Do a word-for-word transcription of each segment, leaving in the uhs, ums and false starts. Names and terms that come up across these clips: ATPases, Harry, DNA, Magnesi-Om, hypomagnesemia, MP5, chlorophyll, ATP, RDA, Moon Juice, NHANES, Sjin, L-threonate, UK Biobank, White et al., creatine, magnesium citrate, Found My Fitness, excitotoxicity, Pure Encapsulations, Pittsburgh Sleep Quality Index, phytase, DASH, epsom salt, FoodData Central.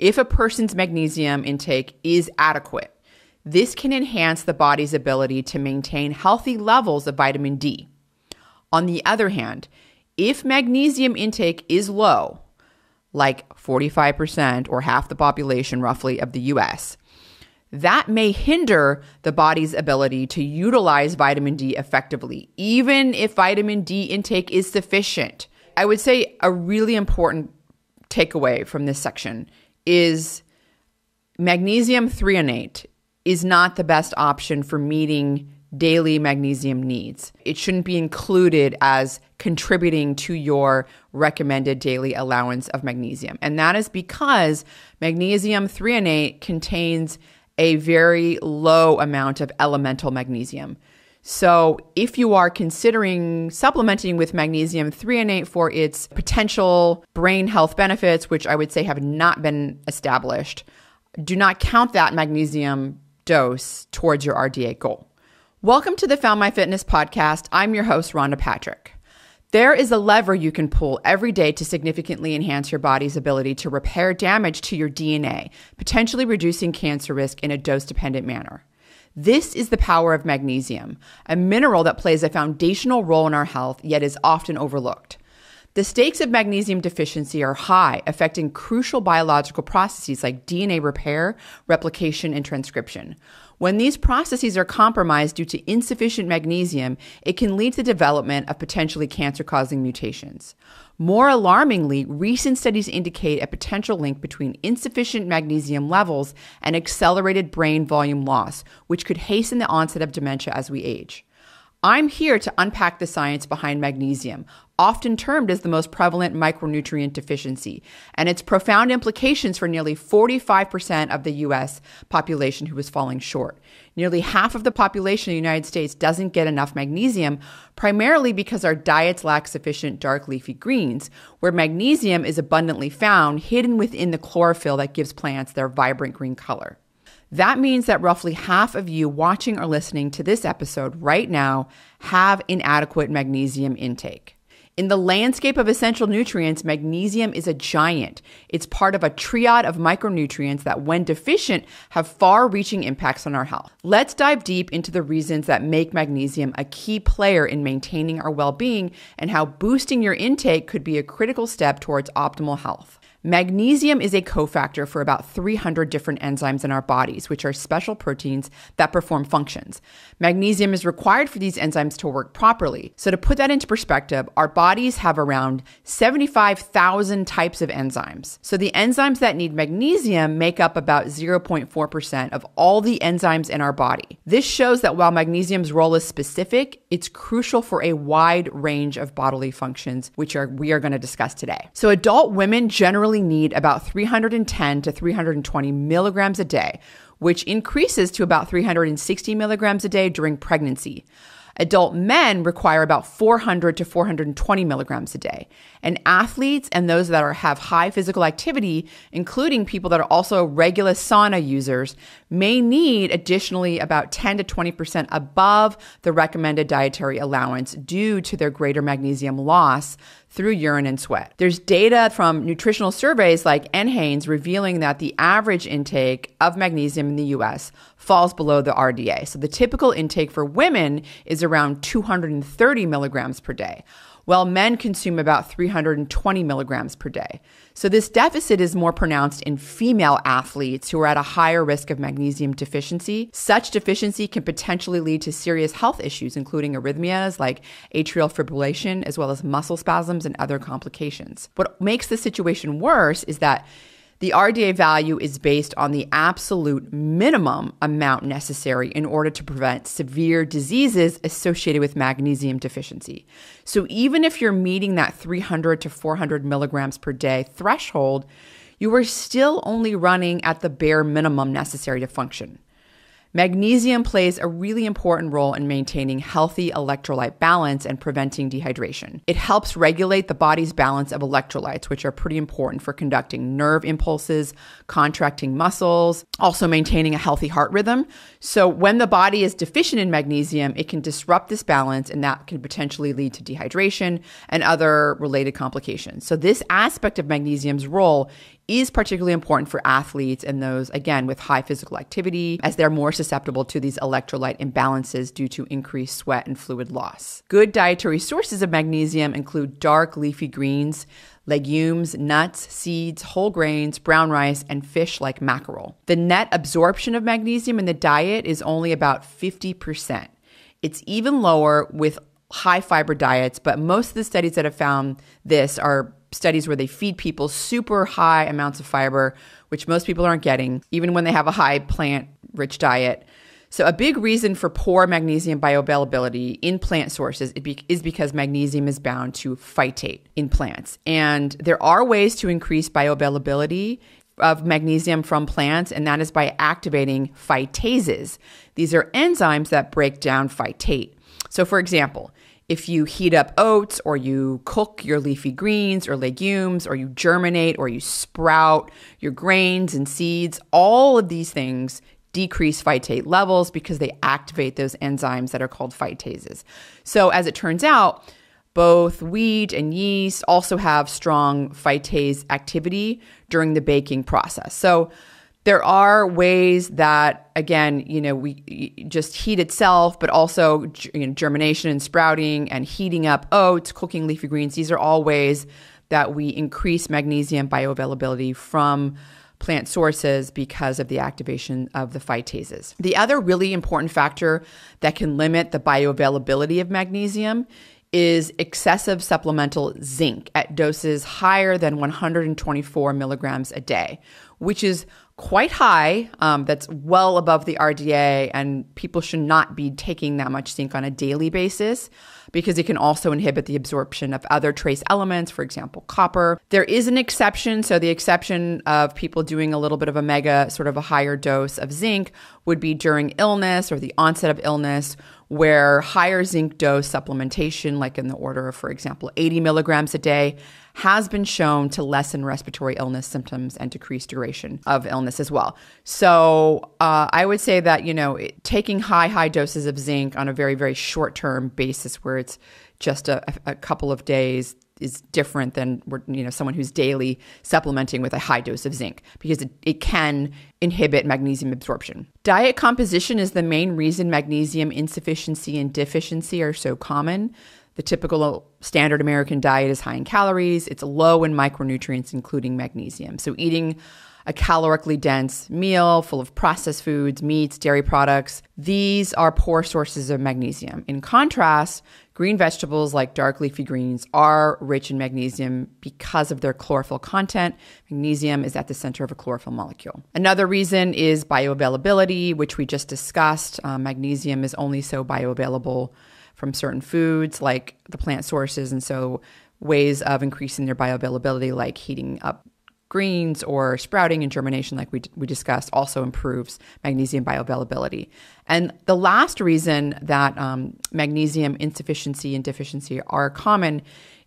If a person's magnesium intake is adequate, this can enhance the body's ability to maintain healthy levels of vitamin D. On the other hand, if magnesium intake is low, like forty-five percent or half the population roughly of the U S, that may hinder the body's ability to utilize vitamin D effectively, even if vitamin D intake is sufficient. I would say a really important takeaway from this section is magnesium threonate is not the best option for meeting daily magnesium needs. It shouldn't be included as contributing to your recommended daily allowance of magnesium. And that is because magnesium threonate contains a very low amount of elemental magnesium. So if you are considering supplementing with magnesium threonate for its potential brain health benefits, which I would say have not been established, do not count that magnesium dose towards your R D A goal. Welcome to the Found My Fitness podcast. I'm your host, Rhonda Patrick. There is a lever you can pull every day to significantly enhance your body's ability to repair damage to your D N A, potentially reducing cancer risk in a dose-dependent manner. This is the power of magnesium, a mineral that plays a foundational role in our health, yet is often overlooked. The stakes of magnesium deficiency are high, affecting crucial biological processes like D N A repair, replication, and transcription. When these processes are compromised due to insufficient magnesium, it can lead to the development of potentially cancer-causing mutations. More alarmingly, recent studies indicate a potential link between insufficient magnesium levels and accelerated brain volume loss, which could hasten the onset of dementia as we age. I'm here to unpack the science behind magnesium, often termed as the most prevalent micronutrient deficiency, and its profound implications for nearly forty-five percent of the U S population who is falling short. Nearly half of the population in the United States doesn't get enough magnesium, primarily because our diets lack sufficient dark leafy greens, where magnesium is abundantly found, hidden within the chlorophyll that gives plants their vibrant green color. That means that roughly half of you watching or listening to this episode right now have inadequate magnesium intake. In the landscape of essential nutrients, magnesium is a giant. It's part of a triad of micronutrients that, when deficient, have far-reaching impacts on our health. Let's dive deep into the reasons that make magnesium a key player in maintaining our well-being and how boosting your intake could be a critical step towards optimal health. Magnesium is a cofactor for about three hundred different enzymes in our bodies, which are special proteins that perform functions. Magnesium is required for these enzymes to work properly. So to put that into perspective, our bodies have around seventy-five thousand types of enzymes. So the enzymes that need magnesium make up about zero point four percent of all the enzymes in our body. This shows that while magnesium's role is specific, it's crucial for a wide range of bodily functions, which are, we are going to discuss today. So adult women generally need about three hundred ten to three hundred twenty milligrams a day, which increases to about three hundred sixty milligrams a day during pregnancy. Adult men require about four hundred to four hundred twenty milligrams a day. And athletes and those that are, have high physical activity, including people that are also regular sauna users, may need additionally about ten to twenty percent above the recommended dietary allowance due to their greater magnesium loss through urine and sweat. There's data from nutritional surveys like NHANES revealing that the average intake of magnesium in the U S falls below the R D A. So the typical intake for women is around two hundred thirty milligrams per day, while men consume about three hundred twenty milligrams per day. So this deficit is more pronounced in female athletes who are at a higher risk of magnesium deficiency. Such deficiency can potentially lead to serious health issues, including arrhythmias like atrial fibrillation, as well as muscle spasms and other complications. What makes the situation worse is that the R D A value is based on the absolute minimum amount necessary in order to prevent severe diseases associated with magnesium deficiency. So even if you're meeting that three hundred to four hundred milligrams per day threshold, you are still only running at the bare minimum necessary to function. Magnesium plays a really important role in maintaining healthy electrolyte balance and preventing dehydration. It helps regulate the body's balance of electrolytes, which are pretty important for conducting nerve impulses, contracting muscles, also maintaining a healthy heart rhythm. So when the body is deficient in magnesium, it can disrupt this balance, and that can potentially lead to dehydration and other related complications. So this aspect of magnesium's role is particularly important for athletes and those, again, with high physical activity, as they're more susceptible to these electrolyte imbalances due to increased sweat and fluid loss. Good dietary sources of magnesium include dark leafy greens, legumes, nuts, seeds, whole grains, brown rice, and fish like mackerel. The net absorption of magnesium in the diet is only about fifty percent. It's even lower with high fiber diets, but most of the studies that have found this are studies where they feed people super high amounts of fiber, which most people aren't getting, even when they have a high plant-rich diet. So a big reason for poor magnesium bioavailability in plant sources is because magnesium is bound to phytate in plants. And there are ways to increase bioavailability of magnesium from plants, and that is by activating phytases. These are enzymes that break down phytate. So for example, if you heat up oats, or you cook your leafy greens or legumes, or you germinate or you sprout your grains and seeds, all of these things decrease phytate levels because they activate those enzymes that are called phytases. So as it turns out, both wheat and yeast also have strong phytase activity during the baking process. So there are ways that, again, you know, we just heat itself, but also, you know, germination and sprouting and heating up oats, cooking leafy greens. These are all ways that we increase magnesium bioavailability from plant sources because of the activation of the phytases. The other really important factor that can limit the bioavailability of magnesium is excessive supplemental zinc at doses higher than one hundred twenty-four milligrams a day, which is quite high. Um, that's well above the R D A, and people should not be taking that much zinc on a daily basis because it can also inhibit the absorption of other trace elements, for example, copper. There is an exception. So the exception of people doing a little bit of a mega, sort of a higher dose of zinc would be during illness or the onset of illness, where higher zinc dose supplementation, like in the order of, for example, eighty milligrams a day, has been shown to lessen respiratory illness symptoms and decrease duration of illness as well. So uh, I would say that, you know, it, taking high, high doses of zinc on a very, very short-term basis where it's just a, a couple of days is different than, you know, someone who's daily supplementing with a high dose of zinc, because it, it can inhibit magnesium absorption. Diet composition is the main reason magnesium insufficiency and deficiency are so common. The typical standard American diet is high in calories. It's low in micronutrients, including magnesium. So eating a calorically dense meal full of processed foods, meats, dairy products, these are poor sources of magnesium. In contrast, green vegetables like dark leafy greens are rich in magnesium because of their chlorophyll content. Magnesium is at the center of a chlorophyll molecule. Another reason is bioavailability, which we just discussed. Uh, magnesium is only so bioavailable from certain foods like the plant sources, and so ways of increasing their bioavailability like heating up greens or sprouting and germination, like we, we discussed, also improves magnesium bioavailability. And the last reason that um, magnesium insufficiency and deficiency are common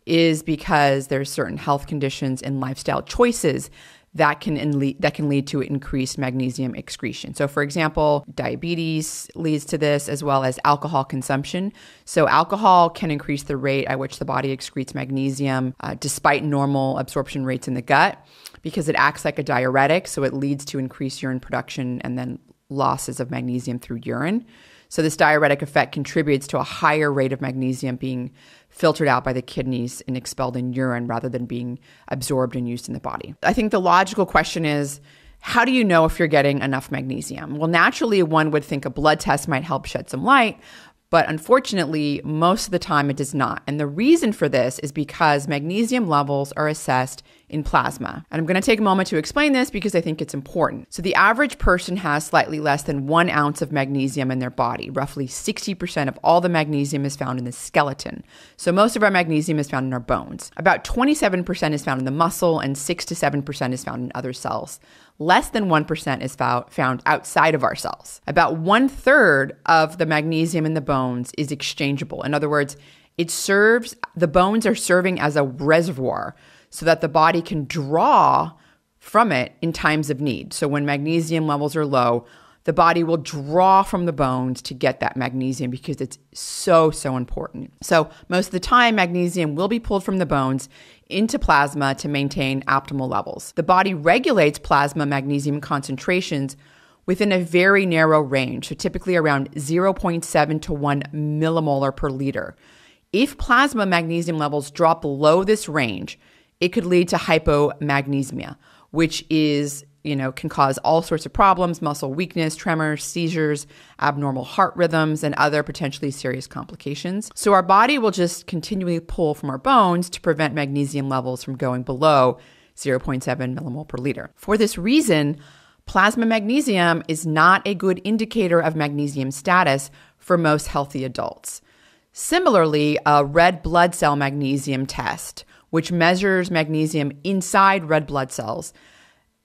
is because there's certain health conditions and lifestyle choices that can, in that can lead to increased magnesium excretion. So for example, diabetes leads to this, as well as alcohol consumption. So alcohol can increase the rate at which the body excretes magnesium uh, despite normal absorption rates in the gut, because it acts like a diuretic, so it leads to increased urine production and then losses of magnesium through urine. So this diuretic effect contributes to a higher rate of magnesium being filtered out by the kidneys and expelled in urine rather than being absorbed and used in the body. I think the logical question is, how do you know if you're getting enough magnesium? Well, naturally, one would think a blood test might help shed some light, but unfortunately, most of the time it does not. And the reason for this is because magnesium levels are assessed in plasma. And I'm going to take a moment to explain this because I think it's important. So the average person has slightly less than one ounce of magnesium in their body. Roughly sixty percent of all the magnesium is found in the skeleton. So most of our magnesium is found in our bones. About twenty-seven percent is found in the muscle, and six to seven percent is found in other cells. Less than one percent is found outside of our cells. About one third of the magnesium in the bones is exchangeable. In other words, it serves, the bones are serving as a reservoir so that the body can draw from it in times of need. So when magnesium levels are low, the body will draw from the bones to get that magnesium because it's so, so important. So most of the time, magnesium will be pulled from the bones into plasma to maintain optimal levels. The body regulates plasma magnesium concentrations within a very narrow range, so typically around zero point seven to one millimolar per liter. If plasma magnesium levels drop below this range, it could lead to hypomagnesemia, which is, you know, can cause all sorts of problems, muscle weakness, tremors, seizures, abnormal heart rhythms, and other potentially serious complications. So our body will just continually pull from our bones to prevent magnesium levels from going below zero point seven millimole per liter. For this reason, plasma magnesium is not a good indicator of magnesium status for most healthy adults. Similarly, a red blood cell magnesium test, which measures magnesium inside red blood cells,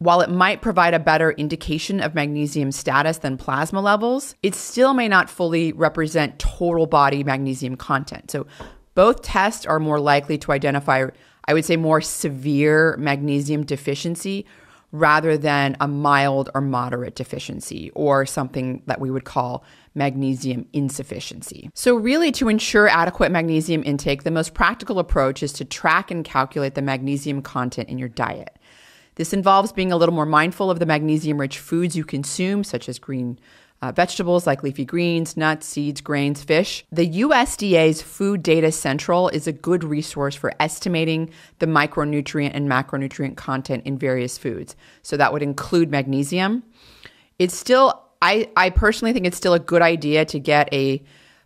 while it might provide a better indication of magnesium status than plasma levels, it still may not fully represent total body magnesium content. So both tests are more likely to identify, I would say, more severe magnesium deficiency rather than a mild or moderate deficiency or something that we would call magnesium insufficiency. So really, to ensure adequate magnesium intake, the most practical approach is to track and calculate the magnesium content in your diet. This involves being a little more mindful of the magnesium-rich foods you consume, such as green uh, vegetables like leafy greens, nuts, seeds, grains, fish. The U S D A's FoodData Central is a good resource for estimating the micronutrient and macronutrient content in various foods. So that would include magnesium. It's still, I, I personally think it's still a good idea to get a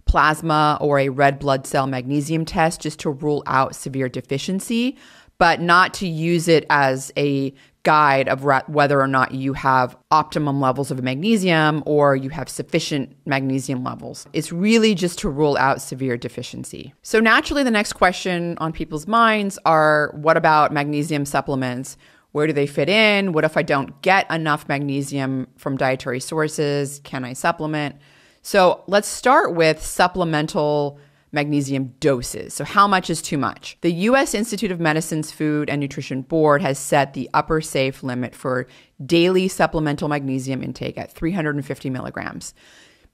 plasma or a red blood cell magnesium test just to rule out severe deficiency, but not to use it as a guide of whether or not you have optimum levels of magnesium or you have sufficient magnesium levels. It's really just to rule out severe deficiency. So naturally, the next question on people's minds are, what about magnesium supplements? Where do they fit in? What if I don't get enough magnesium from dietary sources? Can I supplement? So let's start with supplemental magnesium doses. So how much is too much? The U S Institute of Medicine's Food and Nutrition Board has set the upper safe limit for daily supplemental magnesium intake at three hundred fifty milligrams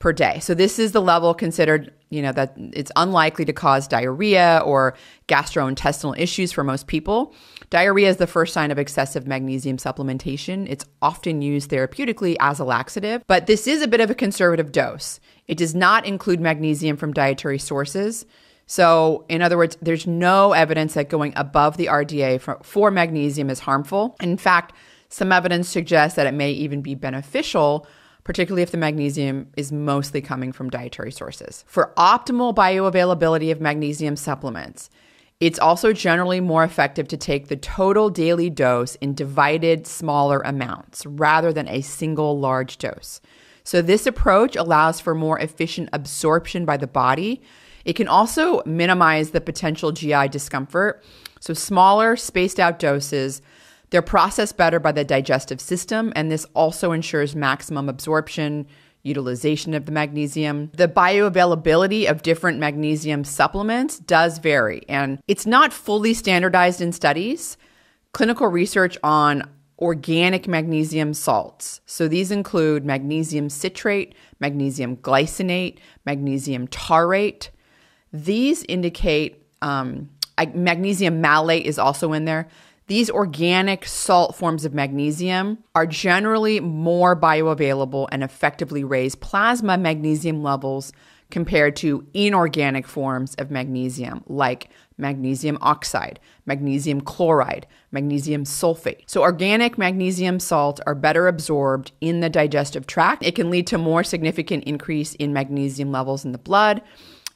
per day. So this is the level considered, you know, that it's unlikely to cause diarrhea or gastrointestinal issues for most people. Diarrhea is the first sign of excessive magnesium supplementation. It's often used therapeutically as a laxative, but this is a bit of a conservative dose. It does not include magnesium from dietary sources. So in other words, there's no evidence that going above the R D A for, for magnesium is harmful. In fact, some evidence suggests that it may even be beneficial, particularly if the magnesium is mostly coming from dietary sources. For optimal bioavailability of magnesium supplements, it's also generally more effective to take the total daily dose in divided smaller amounts rather than a single large dose. So this approach allows for more efficient absorption by the body. It can also minimize the potential G I discomfort. So smaller, spaced out doses, they're processed better by the digestive system, and this also ensures maximum absorption, utilization of the magnesium. The bioavailability of different magnesium supplements does vary, and it's not fully standardized in studies. Clinical research on organic magnesium salts, so these include magnesium citrate, magnesium glycinate, magnesium tartrate. These indicate, um, magnesium malate is also in there. These organic salt forms of magnesium are generally more bioavailable and effectively raise plasma magnesium levels compared to inorganic forms of magnesium like magnesium oxide, magnesium chloride, magnesium sulfate. So organic magnesium salts are better absorbed in the digestive tract. It can lead to more significant increase in magnesium levels in the blood.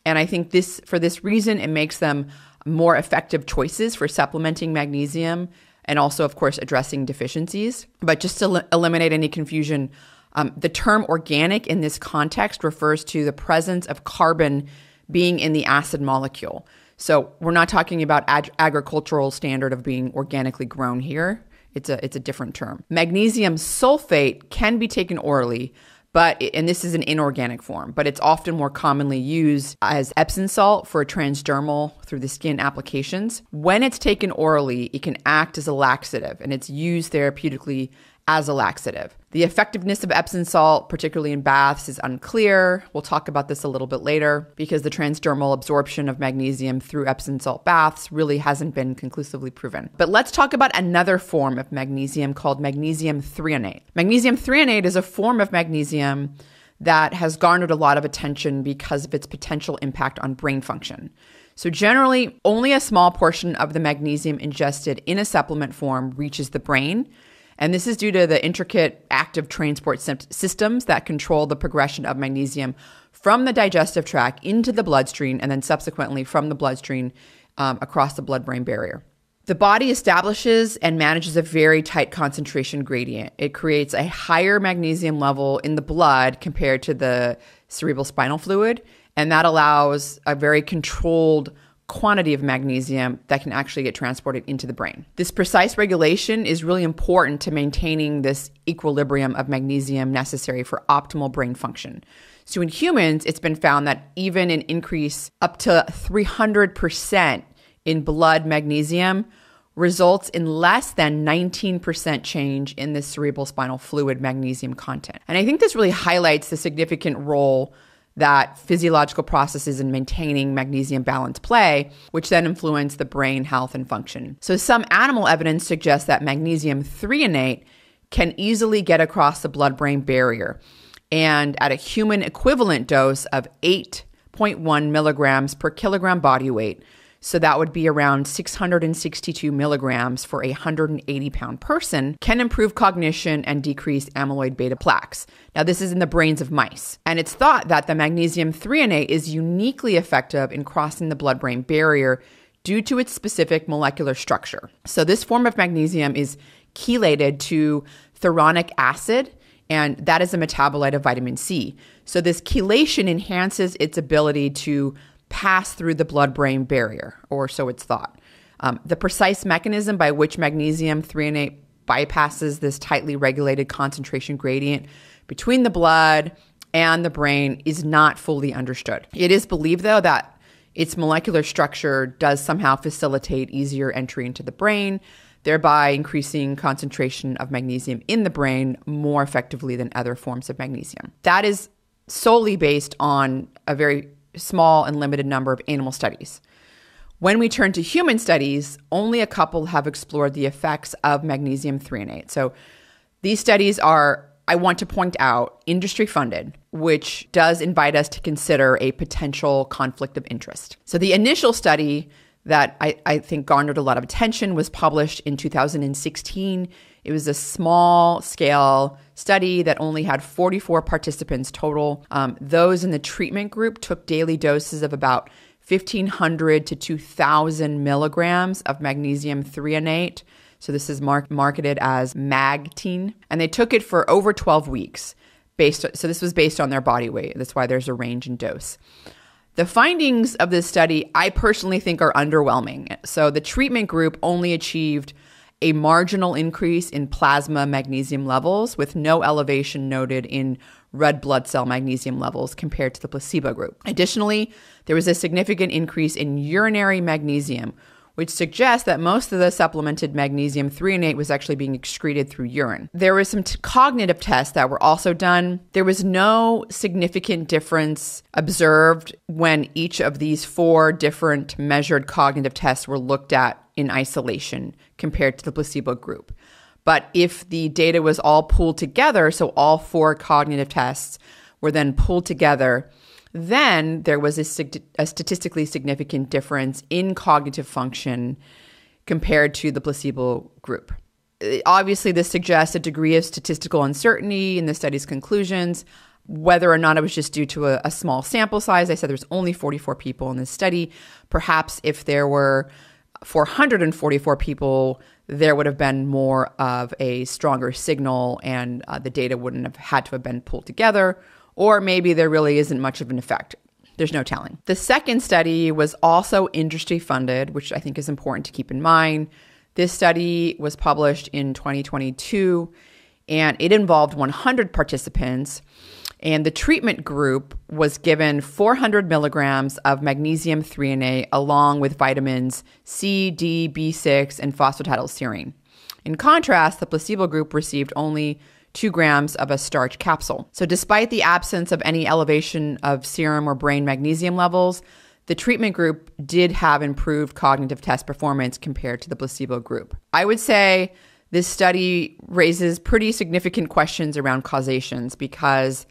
And I think this, for this reason, it makes them more effective choices for supplementing magnesium and also, of course, addressing deficiencies. But just to el- eliminate any confusion, um, the term organic in this context refers to the presence of carbon being in the acid molecule. So we're not talking about ag- agricultural standard of being organically grown here. It's a, it's a different term. Magnesium sulfate can be taken orally, But, and this is an inorganic form, but it's often more commonly used as Epsom salt for transdermal through the skin applications. When it's taken orally, it can act as a laxative, and it's used therapeutically as a laxative. The effectiveness of Epsom salt, particularly in baths, is unclear. We'll talk about this a little bit later because the transdermal absorption of magnesium through Epsom salt baths really hasn't been conclusively proven. But let's talk about another form of magnesium called magnesium threonate. Magnesium threonate is a form of magnesium that has garnered a lot of attention because of its potential impact on brain function. So generally, only a small portion of the magnesium ingested in a supplement form reaches the brain. And this is due to the intricate active transport systems that control the progression of magnesium from the digestive tract into the bloodstream and then subsequently from the bloodstream um, across the blood-brain barrier. The body establishes and manages a very tight concentration gradient. It creates a higher magnesium level in the blood compared to the cerebrospinal fluid, and that allows a very controlled quantity of magnesium that can actually get transported into the brain. This precise regulation is really important to maintaining this equilibrium of magnesium necessary for optimal brain function. So in humans, it's been found that even an increase up to three hundred percent in blood magnesium results in less than nineteen percent change in the cerebrospinal fluid magnesium content. And I think this really highlights the significant role that physiological processes in maintaining magnesium balance play, which then influence the brain health and function. So some animal evidence suggests that magnesium threonate can easily get across the blood-brain barrier. And at a human equivalent dose of eight point one milligrams per kilogram body weight, so that would be around six hundred sixty-two milligrams for a one hundred eighty pound person, can improve cognition and decrease amyloid beta plaques. Now, this is in the brains of mice. And it's thought that the magnesium threonate is uniquely effective in crossing the blood-brain barrier due to its specific molecular structure. So this form of magnesium is chelated to thoronic acid, and that is a metabolite of vitamin C. So this chelation enhances its ability to pass through the blood-brain barrier, or so it's thought. Um, the precise mechanism by which magnesium threonate bypasses this tightly regulated concentration gradient between the blood and the brain is not fully understood. It is believed, though, that its molecular structure does somehow facilitate easier entry into the brain, thereby increasing concentration of magnesium in the brain more effectively than other forms of magnesium. That is solely based on a very small and limited number of animal studies. When we turn to human studies, only a couple have explored the effects of magnesium threonate. So these studies are, I want to point out, industry funded, which does invite us to consider a potential conflict of interest. So the initial study that I, I think garnered a lot of attention was published in two thousand sixteen. It was a small scale study that only had forty-four participants total. Um, those in the treatment group took daily doses of about fifteen hundred to two thousand milligrams of magnesium threonate. So this is mar- marketed as Magtein. And they took it for over twelve weeks. Based, so this was based on their body weight. That's why there's a range in dose. The findings of this study, I personally think, are underwhelming. So the treatment group only achieved a marginal increase in plasma magnesium levels with no elevation noted in red blood cell magnesium levels compared to the placebo group. Additionally, there was a significant increase in urinary magnesium, which suggests that most of the supplemented magnesium threonate was actually being excreted through urine. There were some t- cognitive tests that were also done. There was no significant difference observed when each of these four different measured cognitive tests were looked at in isolation compared to the placebo group. But if the data was all pooled together, so all four cognitive tests were then pooled together, then there was a, a statistically significant difference in cognitive function compared to the placebo group. Obviously, this suggests a degree of statistical uncertainty in the study's conclusions, whether or not it was just due to a, a small sample size. I said there's only forty-four people in this study. Perhaps if there were four hundred forty-four people, there would have been more of a stronger signal and uh, the data wouldn't have had to have been pulled together, or maybe there really isn't much of an effect. There's no telling. The second study was also industry funded, which I think is important to keep in mind. This study was published in twenty twenty-two and it involved one hundred participants, and the treatment group was given four hundred milligrams of magnesium threonate along with vitamins C, D, B six, and phosphatidylserine. In contrast, the placebo group received only two grams of a starch capsule. So despite the absence of any elevation of serum or brain magnesium levels, the treatment group did have improved cognitive test performance compared to the placebo group. I would say this study raises pretty significant questions around causations because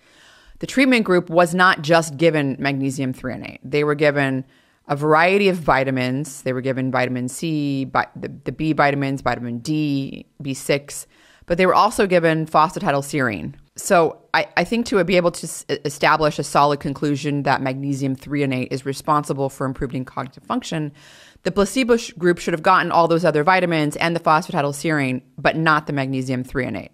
the treatment group was not just given magnesium threonate. They were given a variety of vitamins. They were given vitamin C, bi the, the B vitamins, vitamin D, B six, but they were also given phosphatidylserine. So I, I think to be able to s establish a solid conclusion that magnesium threonate is responsible for improving cognitive function, the placebo sh group should have gotten all those other vitamins and the phosphatidylserine, but not the magnesium threonate.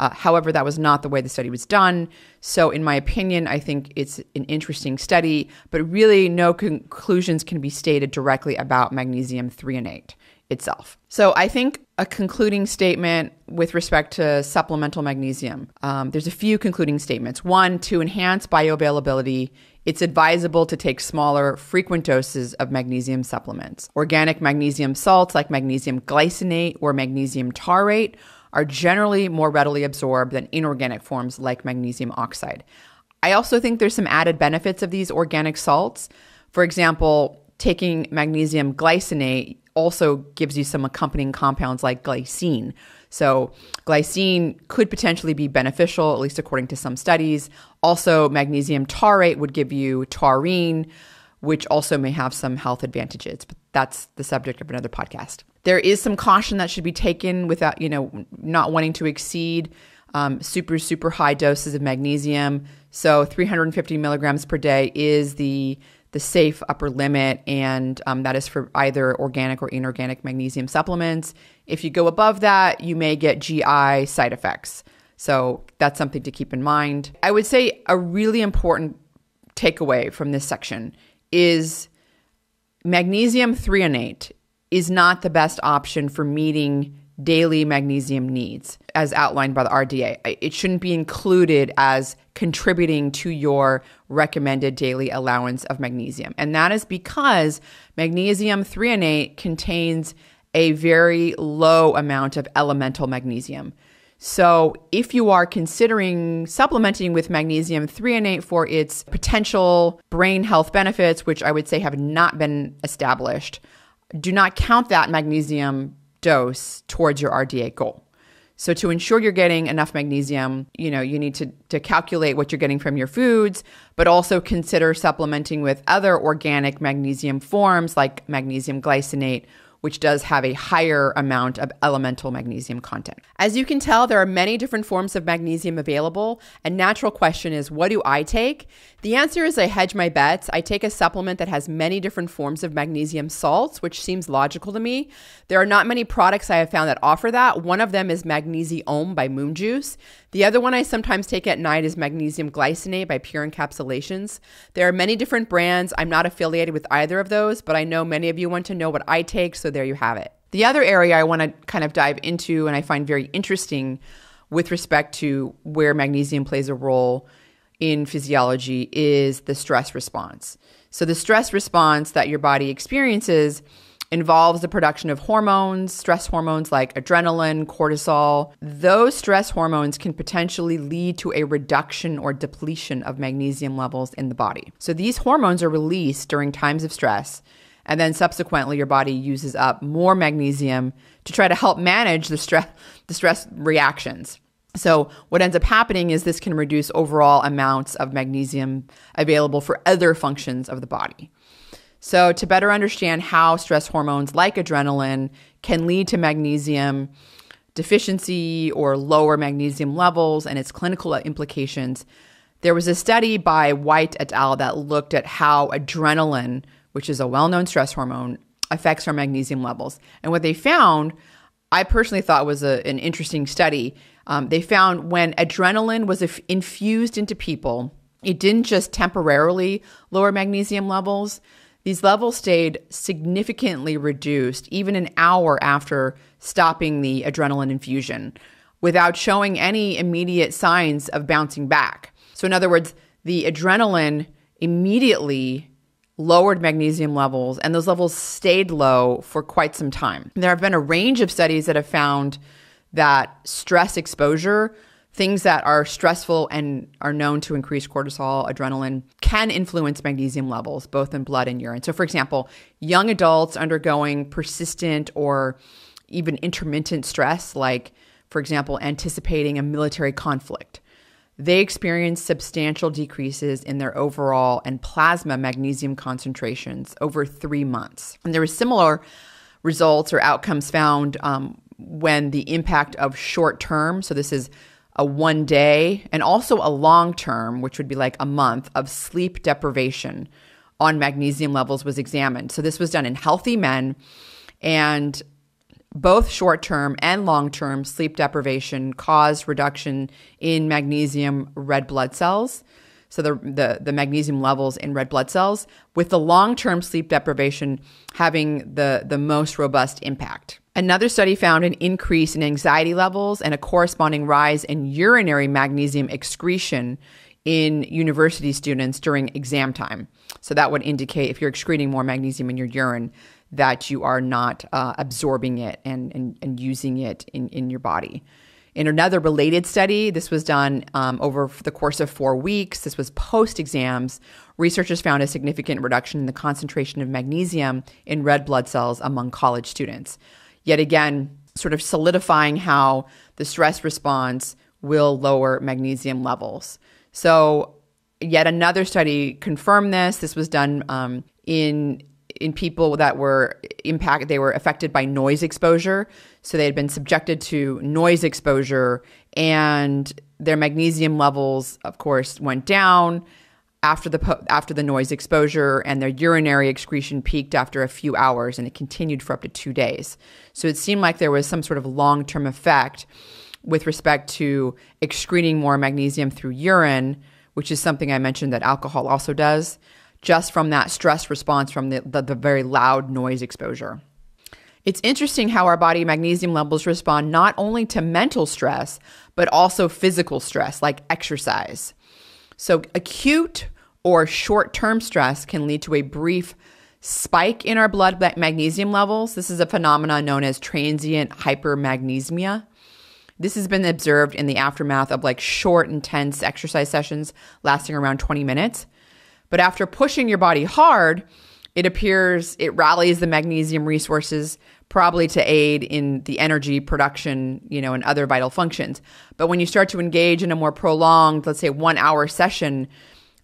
Uh, however, that was not the way the study was done. So in my opinion, I think it's an interesting study, but really no conclusions can be stated directly about magnesium threonate itself. So I think a concluding statement with respect to supplemental magnesium, um, there's a few concluding statements. One, to enhance bioavailability, it's advisable to take smaller, frequent doses of magnesium supplements. Organic magnesium salts like magnesium glycinate or magnesium tartrate are generally more readily absorbed than inorganic forms like magnesium oxide. I also think there's some added benefits of these organic salts. For example, taking magnesium glycinate also gives you some accompanying compounds like glycine. So glycine could potentially be beneficial, at least according to some studies. Also, magnesium tartrate would give you taurine, which also may have some health advantages, but that's the subject of another podcast. There is some caution that should be taken without, you know, not wanting to exceed um, super, super high doses of magnesium. So three hundred fifty milligrams per day is the the safe upper limit, and um, that is for either organic or inorganic magnesium supplements. If you go above that, you may get G I side effects. So that's something to keep in mind. I would say a really important takeaway from this section is magnesium threonate is not the best option for meeting daily magnesium needs, as outlined by the R D A. It shouldn't be included as contributing to your recommended daily allowance of magnesium. And that is because magnesium threonate contains a very low amount of elemental magnesium. So if you are considering supplementing with magnesium threonate for its potential brain health benefits, which I would say have not been established, do not count that magnesium dose towards your R D A goal. So to ensure you're getting enough magnesium, you know, you need to, to calculate what you're getting from your foods, but also consider supplementing with other organic magnesium forms like magnesium glycinate, which does have a higher amount of elemental magnesium content. As you can tell, there are many different forms of magnesium available. A natural question is, what do I take? The answer is I hedge my bets. I take a supplement that has many different forms of magnesium salts, which seems logical to me. There are not many products I have found that offer that. One of them is Magnesi-Om by Moon Juice. The other one I sometimes take at night is magnesium glycinate by Pure Encapsulations. There are many different brands. I'm not affiliated with either of those, but I know many of you want to know what I take, so So there you have it. The other area I want to kind of dive into and I find very interesting with respect to where magnesium plays a role in physiology is the stress response. So the stress response that your body experiences involves the production of hormones, stress hormones like adrenaline, cortisol. Those stress hormones can potentially lead to a reduction or depletion of magnesium levels in the body. So these hormones are released during times of stress, and then subsequently your body uses up more magnesium to try to help manage the stress, the stress reactions. So what ends up happening is this can reduce overall amounts of magnesium available for other functions of the body. So to better understand how stress hormones like adrenaline can lead to magnesium deficiency or lower magnesium levels and its clinical implications, there was a study by White et al. That looked at how adrenaline, which is a well-known stress hormone, affects our magnesium levels. And what they found, I personally thought was a, an interesting study. Um, they found when adrenaline was infused into people, it didn't just temporarily lower magnesium levels. These levels stayed significantly reduced even an hour after stopping the adrenaline infusion without showing any immediate signs of bouncing back. So in other words, the adrenaline immediately lowered magnesium levels, and those levels stayed low for quite some time. There have been a range of studies that have found that stress exposure, things that are stressful and are known to increase cortisol, adrenaline, can influence magnesium levels, both in blood and urine. So for example, young adults undergoing persistent or even intermittent stress, like for example, anticipating a military conflict, they experience substantial decreases in their overall and plasma magnesium concentrations over three months. And there were similar results or outcomes found um, when the impact of short-term, so this is a one day, and also a long-term, which would be like a month, of sleep deprivation on magnesium levels was examined. So this was done in healthy men, and both short-term and long-term sleep deprivation caused reduction in magnesium red blood cells, so the, the, the magnesium levels in red blood cells, with the long-term sleep deprivation having the, the most robust impact. Another study found an increase in anxiety levels and a corresponding rise in urinary magnesium excretion in university students during exam time. So that would indicate if you're excreting more magnesium in your urine, that you are not uh, absorbing it and, and, and using it in, in your body. In another related study, this was done um, over the course of four weeks. This was post-exams. Researchers found a significant reduction in the concentration of magnesium in red blood cells among college students. Yet again, sort of solidifying how the stress response will lower magnesium levels. So yet another study confirmed this. This was done um, in... in people that were impacted, they were affected by noise exposure. So they had been subjected to noise exposure, and their magnesium levels, of course, went down after the, after the noise exposure, and their urinary excretion peaked after a few hours, and it continued for up to two days. So it seemed like there was some sort of long-term effect with respect to excreting more magnesium through urine, which is something I mentioned that alcohol also does, just from that stress response from the, the, the very loud noise exposure. It's interesting how our body magnesium levels respond not only to mental stress, but also physical stress like exercise. So acute or short-term stress can lead to a brief spike in our blood magnesium levels. This is a phenomenon known as transient hypermagnesemia. This has been observed in the aftermath of like short, intense exercise sessions lasting around twenty minutes. But after pushing your body hard, it appears it rallies the magnesium resources, probably to aid in the energy production, you know, and other vital functions. But when you start to engage in a more prolonged, let's say one hour session,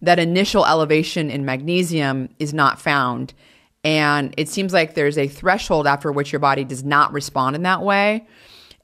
that initial elevation in magnesium is not found. And it seems like there's a threshold after which your body does not respond in that way.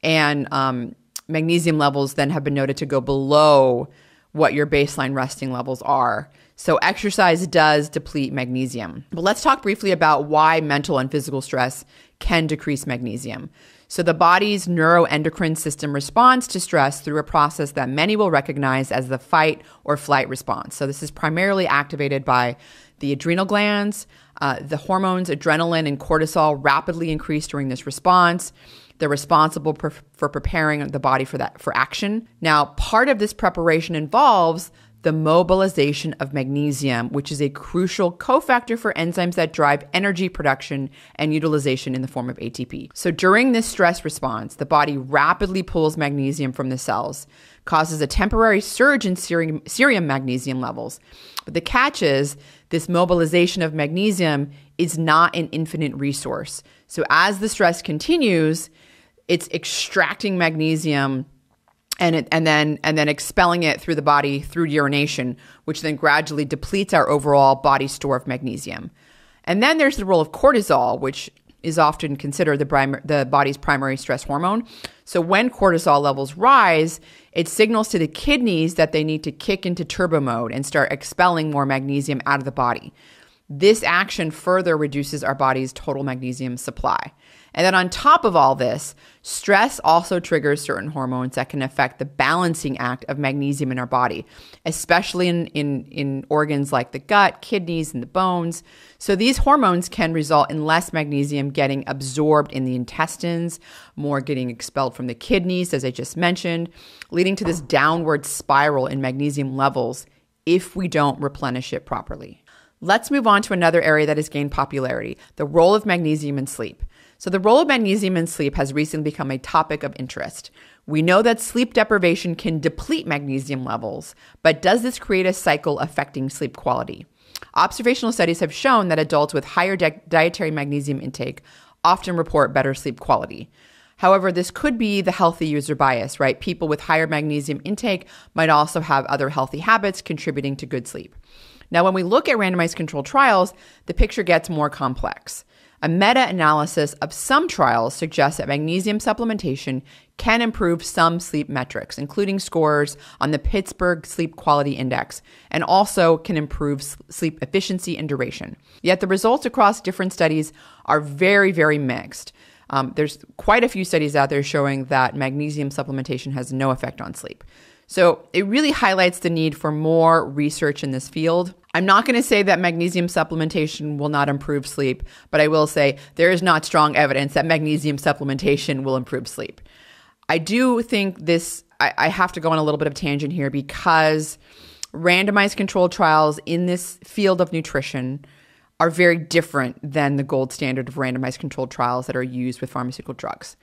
And um, magnesium levels then have been noted to go below what your baseline resting levels are. So exercise does deplete magnesium. But let's talk briefly about why mental and physical stress can decrease magnesium. So the body's neuroendocrine system responds to stress through a process that many will recognize as the fight or flight response. So this is primarily activated by the adrenal glands. Uh, the hormones adrenaline and cortisol rapidly increase during this response. They're responsible for, for preparing the body for that for action. Now, part of this preparation involves the mobilization of magnesium, which is a crucial cofactor for enzymes that drive energy production and utilization in the form of A T P. So during this stress response, the body rapidly pulls magnesium from the cells, causes a temporary surge in serum, serum magnesium levels. But the catch is this mobilization of magnesium is not an infinite resource. So as the stress continues, it's extracting magnesium And, it, and then and then expelling it through the body through urination, which then gradually depletes our overall body store of magnesium. And then there's the role of cortisol, which is often considered the, prim the body's primary stress hormone. So when cortisol levels rise, it signals to the kidneys that they need to kick into turbo mode and start expelling more magnesium out of the body. This action further reduces our body's total magnesium supply. And then on top of all this, stress also triggers certain hormones that can affect the balancing act of magnesium in our body, especially in, in, in organs like the gut, kidneys, and the bones. So these hormones can result in less magnesium getting absorbed in the intestines, more getting expelled from the kidneys, as I just mentioned, leading to this downward spiral in magnesium levels if we don't replenish it properly. Let's move on to another area that has gained popularity, the role of magnesium in sleep. So the role of magnesium in sleep has recently become a topic of interest. We know that sleep deprivation can deplete magnesium levels, but does this create a cycle affecting sleep quality? Observational studies have shown that adults with higher di- dietary magnesium intake often report better sleep quality. However, this could be the healthy user bias, right? People with higher magnesium intake might also have other healthy habits contributing to good sleep. Now, when we look at randomized controlled trials, the picture gets more complex. A meta-analysis of some trials suggests that magnesium supplementation can improve some sleep metrics, including scores on the Pittsburgh Sleep Quality Index, and also can improve sleep efficiency and duration. Yet the results across different studies are very, very mixed. Um, there's quite a few studies out there showing that magnesium supplementation has no effect on sleep. So it really highlights the need for more research in this field. I'm not going to say that magnesium supplementation will not improve sleep, but I will say there is not strong evidence that magnesium supplementation will improve sleep. I do think this, I, I have to go on a little bit of a tangent here because randomized controlled trials in this field of nutrition are very different than the gold standard of randomized controlled trials that are used with pharmaceutical drugs.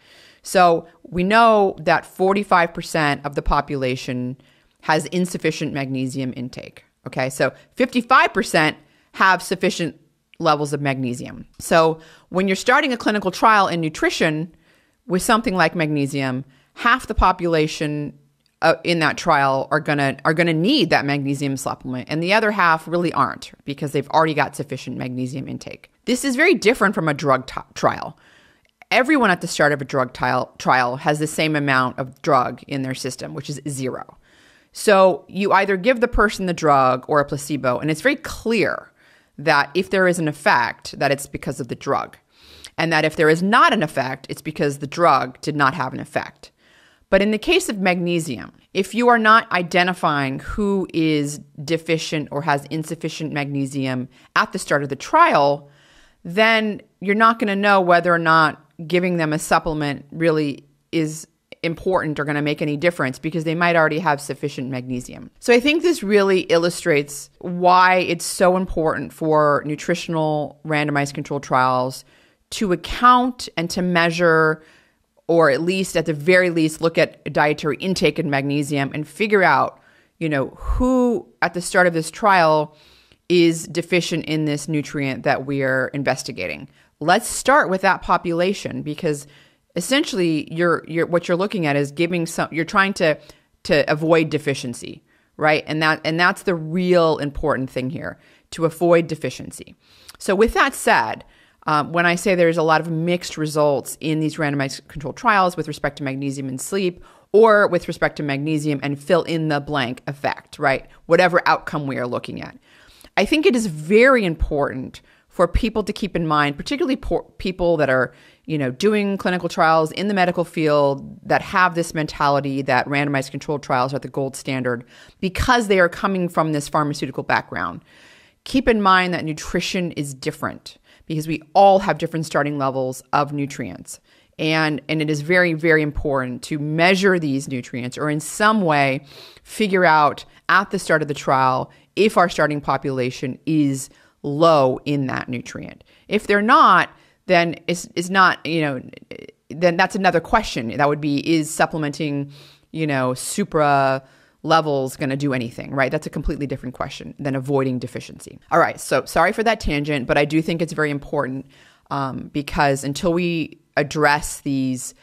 So we know that forty-five percent of the population has insufficient magnesium intake, okay? So fifty-five percent have sufficient levels of magnesium. So when you're starting a clinical trial in nutrition with something like magnesium, half the population Uh, in that trial are gonna are gonna need that magnesium supplement, and the other half really aren't because they've already got sufficient magnesium intake. This is very different from a drug t- trial. Everyone at the start of a drug trial trial has the same amount of drug in their system, which is zero. So you either give the person the drug or a placebo, and it's very clear that if there is an effect, that it's because of the drug, and that if there is not an effect, it's because the drug did not have an effect. But in the case of magnesium, if you are not identifying who is deficient or has insufficient magnesium at the start of the trial, then you're not going to know whether or not giving them a supplement really is important or going to make any difference because they might already have sufficient magnesium. So I think this really illustrates why it's so important for nutritional randomized controlled trials to account and to measure, or at least at the very least, look at dietary intake and magnesium and figure out, you know, who at the start of this trial is deficient in this nutrient that we are investigating. Let's start with that population because essentially you're, you're what you're looking at is giving some, you're trying to to avoid deficiency, right? And that and that's the real important thing here, to avoid deficiency. So with that said, Um, when I say there's a lot of mixed results in these randomized controlled trials with respect to magnesium and sleep or with respect to magnesium and fill in the blank effect, right? Whatever outcome we are looking at. I think it is very important for people to keep in mind, particularly people that are, you know, doing clinical trials in the medical field that have this mentality that randomized controlled trials are the gold standard because they are coming from this pharmaceutical background. Keep in mind that nutrition is different, because we all have different starting levels of nutrients. And, and it is very, very important to measure these nutrients or in some way figure out at the start of the trial if our starting population is low in that nutrient. If they're not, then it's, it's not, you know, then that's another question. That would be, is supplementing, you know, supra levels going to do anything, right? That's a completely different question than avoiding deficiency. All right, so sorry for that tangent, but I do think it's very important um, because until we address these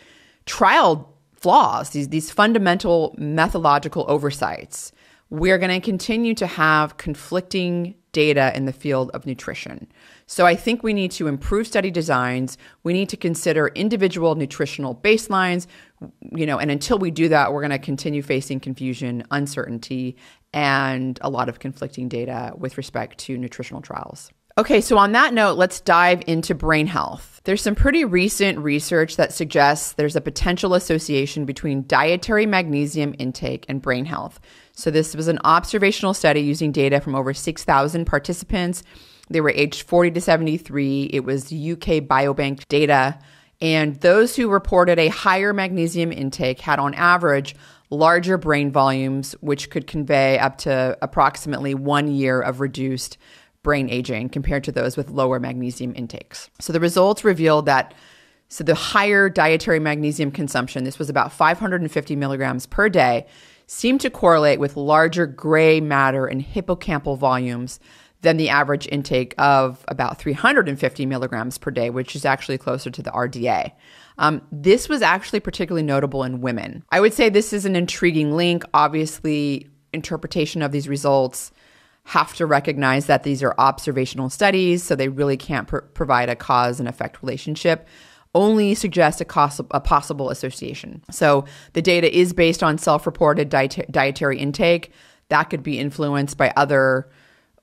trial flaws, these, these fundamental methodological oversights, we're going to continue to have conflicting data in the field of nutrition. So I think we need to improve study designs. We need to consider individual nutritional baselines, you know, and until we do that, we're going to continue facing confusion, uncertainty, and a lot of conflicting data with respect to nutritional trials. Okay, so on that note, let's dive into brain health. There's some pretty recent research that suggests there's a potential association between dietary magnesium intake and brain health. So this was an observational study using data from over six thousand participants. They were aged forty to seventy-three. It was U K Biobank data. And those who reported a higher magnesium intake had, on average, larger brain volumes, which could convey up to approximately one year of reduced brain aging compared to those with lower magnesium intakes. So the results revealed that so the higher dietary magnesium consumption, this was about five hundred fifty milligrams per day, seemed to correlate with larger gray matter and hippocampal volumes than the average intake of about three hundred fifty milligrams per day, which is actually closer to the R D A. Um, this was actually particularly notable in women. I would say this is an intriguing link. Obviously, interpretation of these results have to recognize that these are observational studies, so they really can't pr- provide a cause and effect relationship, only suggest a, cos- a possible association. So the data is based on self-reported diet- dietary intake. That could be influenced by other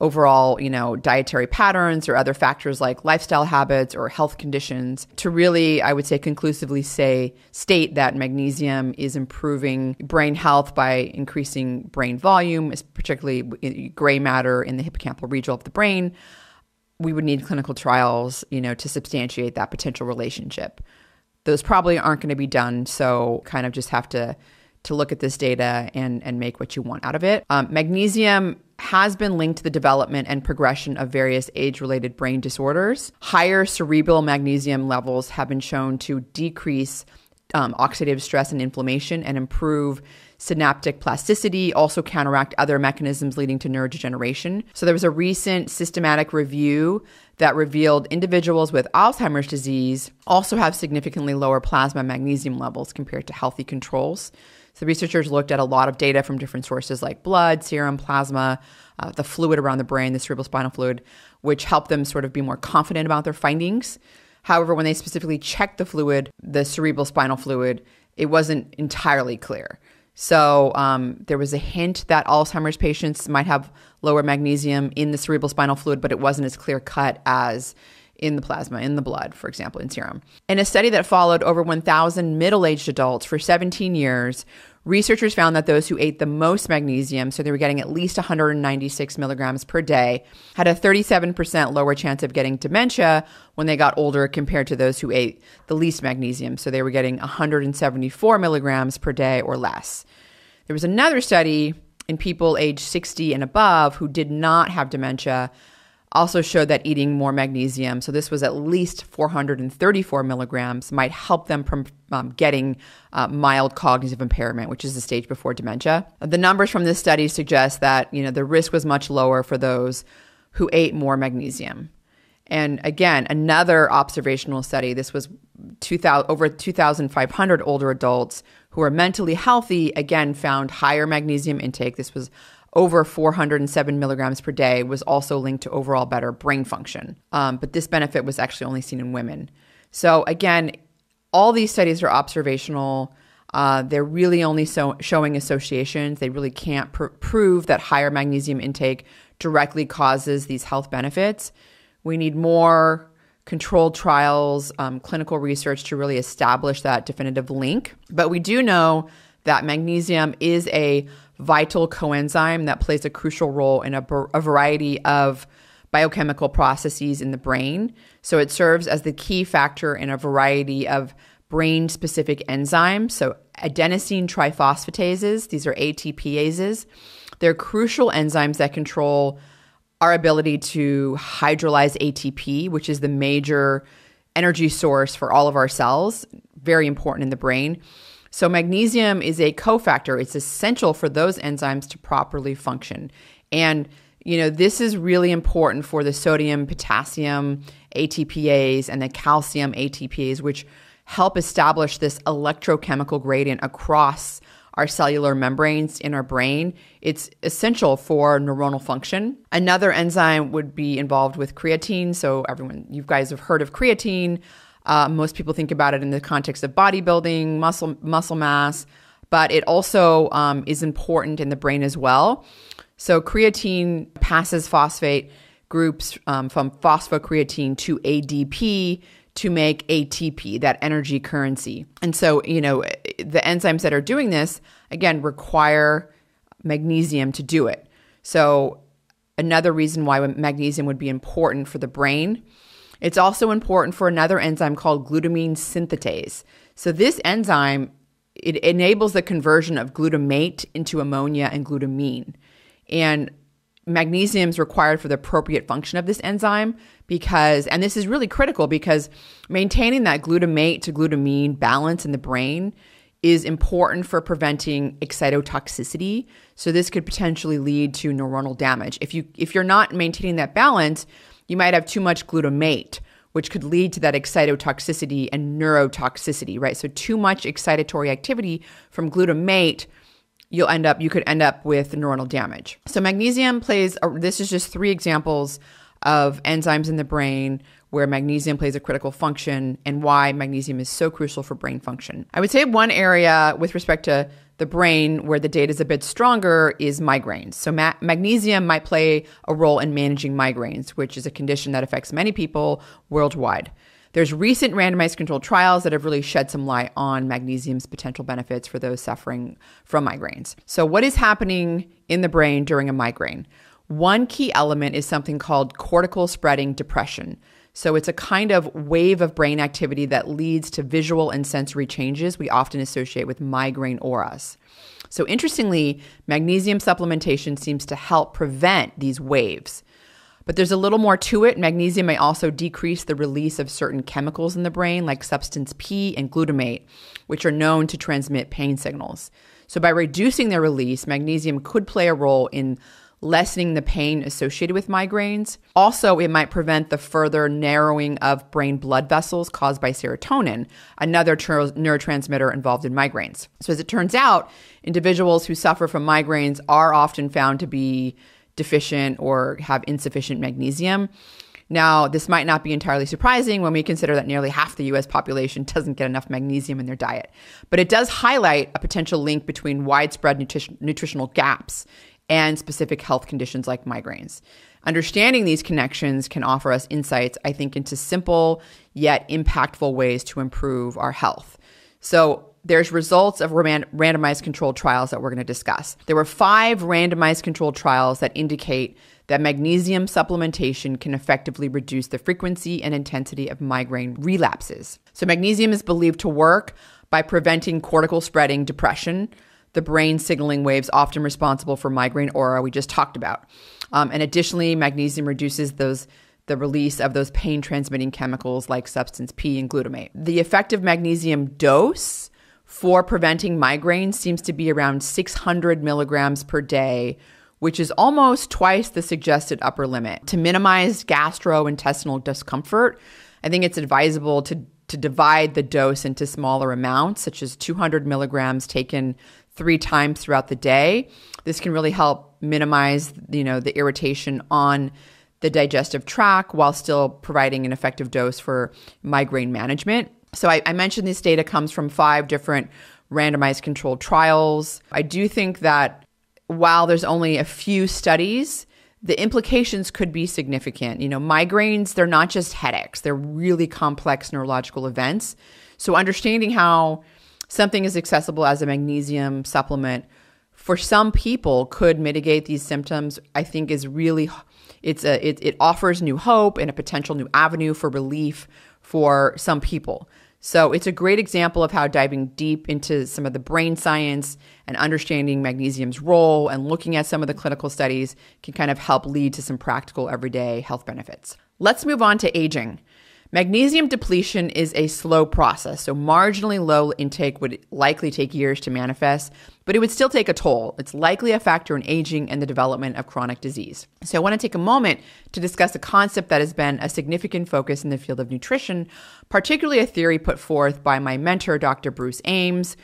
overall, you know, dietary patterns or other factors like lifestyle habits or health conditions to really, I would say, conclusively say, state that magnesium is improving brain health by increasing brain volume, particularly gray matter in the hippocampal region of the brain. We would need clinical trials, you know, to substantiate that potential relationship. Those probably aren't going to be done, so kind of just have to to look at this data and, and make what you want out of it. Um, magnesium has been linked to the development and progression of various age-related brain disorders. Higher cerebral magnesium levels have been shown to decrease um, oxidative stress and inflammation and improve synaptic plasticity, also counteract other mechanisms leading to neurodegeneration. So there was a recent systematic review that revealed individuals with Alzheimer's disease also have significantly lower plasma magnesium levels compared to healthy controls. So researchers looked at a lot of data from different sources like blood, serum, plasma, uh, the fluid around the brain, the cerebrospinal fluid, which helped them sort of be more confident about their findings. However, when they specifically checked the fluid, the cerebrospinal fluid, it wasn't entirely clear. So um, there was a hint that Alzheimer's patients might have lower magnesium in the cerebrospinal fluid, but it wasn't as clear-cut as in the plasma, in the blood, for example, in serum. In a study that followed over one thousand middle-aged adults for seventeen years, researchers found that those who ate the most magnesium, so they were getting at least one hundred ninety-six milligrams per day, had a thirty-seven percent lower chance of getting dementia when they got older compared to those who ate the least magnesium. So they were getting one hundred seventy-four milligrams per day or less. There was another study in people age sixty and above who did not have dementia also showed that eating more magnesium, so this was at least four hundred thirty-four milligrams, might help them from um, getting uh, mild cognitive impairment, which is the stage before dementia. The numbers from this study suggest that, you know, the risk was much lower for those who ate more magnesium. And again, another observational study, this was two thousand, over two thousand five hundred older adults who are mentally healthy, again, found higher magnesium intake. This was over four hundred seven milligrams per day, was also linked to overall better brain function. Um, but this benefit was actually only seen in women. So again, all these studies are observational. Uh, they're really only so showing associations. They really can't pr- prove that higher magnesium intake directly causes these health benefits. We need more controlled trials, um, clinical research to really establish that definitive link. But we do know that magnesium is a vital coenzyme that plays a crucial role in a, a variety of biochemical processes in the brain. So it serves as the key factor in a variety of brain-specific enzymes. So adenosine triphosphatases, these are ATPases. They're crucial enzymes that control our ability to hydrolyze A T P, which is the major energy source for all of our cells, very important in the brain. So magnesium is a cofactor. It's essential for those enzymes to properly function. And, you know, this is really important for the sodium, potassium, ATPase, and the calcium ATPase, which help establish this electrochemical gradient across our cellular membranes in our brain. It's essential for neuronal function. Another enzyme would be involved with creatine. So everyone, you guys have heard of creatine. Uh, most people think about it in the context of bodybuilding, muscle muscle mass, but it also um, is important in the brain as well. So creatine passes phosphate groups um, from phosphocreatine to A D P to make A T P, that energy currency. And so, you know, the enzymes that are doing this, again, require magnesium to do it. So another reason why magnesium would be important for the brain. It's also important for another enzyme called glutamine synthetase. So this enzyme, it enables the conversion of glutamate into ammonia and glutamine. And magnesium is required for the appropriate function of this enzyme because, and this is really critical because maintaining that glutamate to glutamine balance in the brain is important for preventing excitotoxicity. So this could potentially lead to neuronal damage. If you, if you're not maintaining that balance, you might have too much glutamate, which could lead to that excitotoxicity and neurotoxicity, right? So too much excitatory activity from glutamate, you'll end up, you could end up with neuronal damage. So magnesium plays, a, this is just three examples of enzymes in the brain where magnesium plays a critical function and why magnesium is so crucial for brain function. I would say one area with respect to the brain where the data is a bit stronger is migraines. So ma- magnesium might play a role in managing migraines, which is a condition that affects many people worldwide. There's recent randomized controlled trials that have really shed some light on magnesium's potential benefits for those suffering from migraines. So what is happening in the brain during a migraine? One key element is something called cortical spreading depression. So it's a kind of wave of brain activity that leads to visual and sensory changes we often associate with migraine auras. So interestingly, magnesium supplementation seems to help prevent these waves. But there's a little more to it. Magnesium may also decrease the release of certain chemicals in the brain like substance P and glutamate, which are known to transmit pain signals. So by reducing their release, magnesium could play a role in lessening the pain associated with migraines. Also, it might prevent the further narrowing of brain blood vessels caused by serotonin, another tr- neurotransmitter involved in migraines. So as it turns out, individuals who suffer from migraines are often found to be deficient or have insufficient magnesium. Now, this might not be entirely surprising when we consider that nearly half the U S population doesn't get enough magnesium in their diet. But it does highlight a potential link between widespread nutri- nutritional gaps and specific health conditions like migraines. Understanding these connections can offer us insights, I think, into simple yet impactful ways to improve our health. So there's results of randomized controlled trials that we're going to discuss. There were five randomized controlled trials that indicate that magnesium supplementation can effectively reduce the frequency and intensity of migraine relapses. So magnesium is believed to work by preventing cortical spreading depression, the brain signaling waves often responsible for migraine aura we just talked about. Um, and additionally, magnesium reduces those the release of those pain-transmitting chemicals like substance P and glutamate. The effective magnesium dose for preventing migraines seems to be around six hundred milligrams per day, which is almost twice the suggested upper limit. To minimize gastrointestinal discomfort, I think it's advisable to, to divide the dose into smaller amounts, such as two hundred milligrams taken three times throughout the day. This can really help minimize, you know, the irritation on the digestive tract while still providing an effective dose for migraine management. So I, I mentioned this data comes from five different randomized controlled trials. I do think that while there's only a few studies, the implications could be significant. You know, migraines, they're not just headaches. They're really complex neurological events. So understanding how something is accessible as a magnesium supplement for some people could mitigate these symptoms, I think is really, it's a, it, it offers new hope and a potential new avenue for relief for some people. So it's a great example of how diving deep into some of the brain science and understanding magnesium's role and looking at some of the clinical studies can kind of help lead to some practical everyday health benefits. Let's move on to aging. Magnesium depletion is a slow process, so marginally low intake would likely take years to manifest, but it would still take a toll. It's likely a factor in aging and the development of chronic disease. So I want to take a moment to discuss a concept that has been a significant focus in the field of nutrition, particularly a theory put forth by my mentor, Doctor Bruce Ames,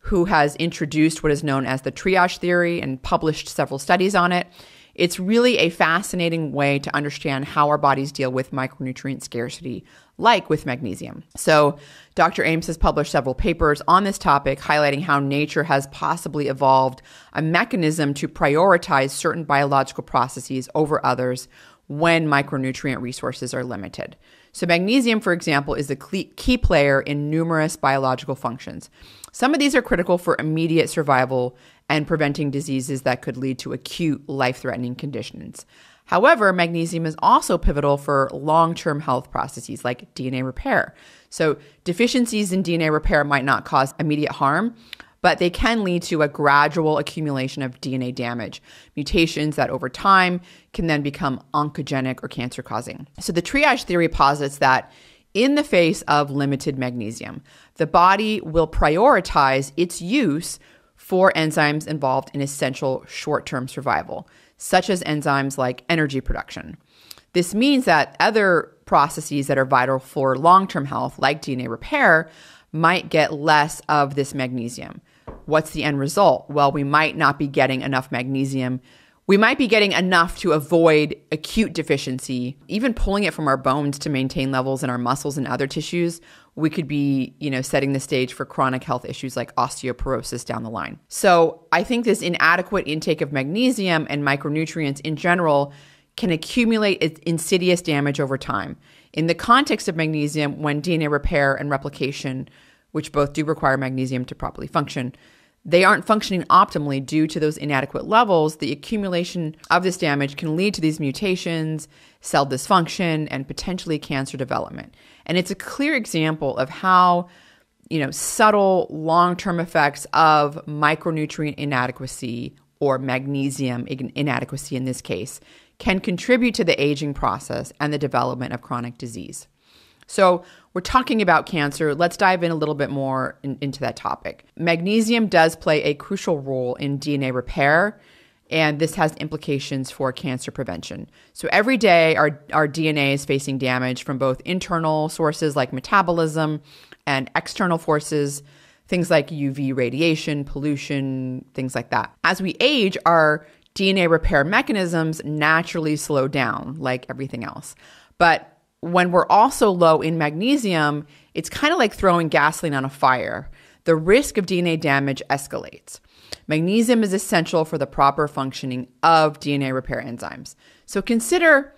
who has introduced what is known as the triage theory and published several studies on it. It's really a fascinating way to understand how our bodies deal with micronutrient scarcity, like with magnesium. So Doctor Ames has published several papers on this topic, highlighting how nature has possibly evolved a mechanism to prioritize certain biological processes over others when micronutrient resources are limited. So magnesium, for example, is a key player in numerous biological functions. Some of these are critical for immediate survival and preventing diseases that could lead to acute life-threatening conditions. However, magnesium is also pivotal for long-term health processes like D N A repair. So deficiencies in D N A repair might not cause immediate harm, but they can lead to a gradual accumulation of D N A damage, mutations that over time can then become oncogenic or cancer-causing. So the triage theory posits that in the face of limited magnesium, the body will prioritize its use for enzymes involved in essential short-term survival, such as enzymes like energy production. This means that other processes that are vital for long-term health, like D N A repair, might get less of this magnesium. What's the end result? Well, we might not be getting enough magnesium. We might be getting enough to avoid acute deficiency, even pulling it from our bones to maintain levels in our muscles and other tissues. We could be, you know, setting the stage for chronic health issues like osteoporosis down the line. So I think this inadequate intake of magnesium and micronutrients in general can accumulate insidious damage over time. In the context of magnesium, when D N A repair and replication, which both do require magnesium to properly function, they aren't functioning optimally due to those inadequate levels, the accumulation of this damage can lead to these mutations, cell dysfunction, and potentially cancer development. And it's a clear example of how, you know, subtle long-term effects of micronutrient inadequacy or magnesium inadequacy in this case can contribute to the aging process and the development of chronic disease. So we're talking about cancer. Let's dive in a little bit more in, into that topic. Magnesium does play a crucial role in D N A repair, and this has implications for cancer prevention. So every day our, our D N A is facing damage from both internal sources like metabolism and external forces, things like U V radiation, pollution, things like that. As we age, our D N A repair mechanisms naturally slow down like everything else. But when we're also low in magnesium, it's kind of like throwing gasoline on a fire. The risk of D N A damage escalates. Magnesium is essential for the proper functioning of D N A repair enzymes. So consider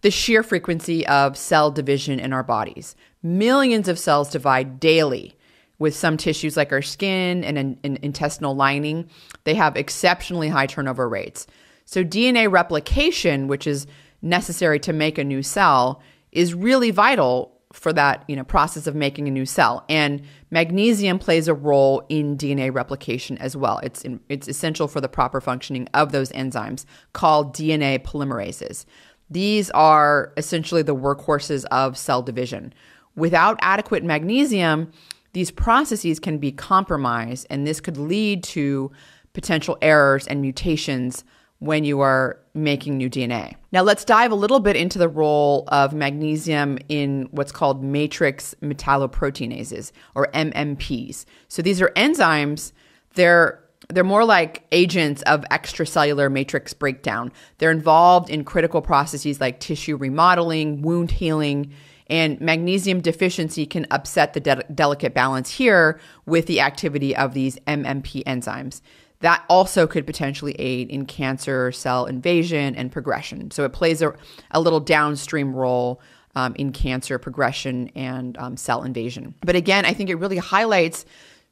the sheer frequency of cell division in our bodies. Millions of cells divide daily, with some tissues like our skin and an, an intestinal lining. They have exceptionally high turnover rates. So D N A replication, which is necessary to make a new cell, is really vital for that, you know, process of making a new cell. And magnesium plays a role in D N A replication as well. It's, in, it's essential for the proper functioning of those enzymes called D N A polymerases. These are essentially the workhorses of cell division. Without adequate magnesium, these processes can be compromised, and this could lead to potential errors and mutations when you are making new D N A. Now let's dive a little bit into the role of magnesium in what's called matrix metalloproteinases, or M M Ps. So these are enzymes. They're they're more like agents of extracellular matrix breakdown. They're involved in critical processes like tissue remodeling, wound healing, and magnesium deficiency can upset the de- delicate balance here with the activity of these M M P enzymes. That also could potentially aid in cancer, cell invasion, and progression. So it plays a, a little downstream role um, in cancer progression and um, cell invasion. But again, I think it really highlights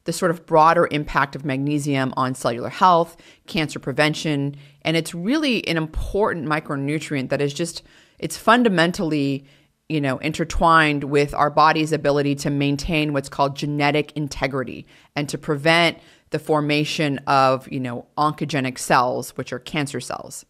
the sort of broader impact of magnesium on cellular health, cancer prevention, and it's really an important micronutrient that is just, it's fundamentally, you know, intertwined with our body's ability to maintain what's called genetic integrity and to prevent the formation of, you know, oncogenic cells, which are cancer cells.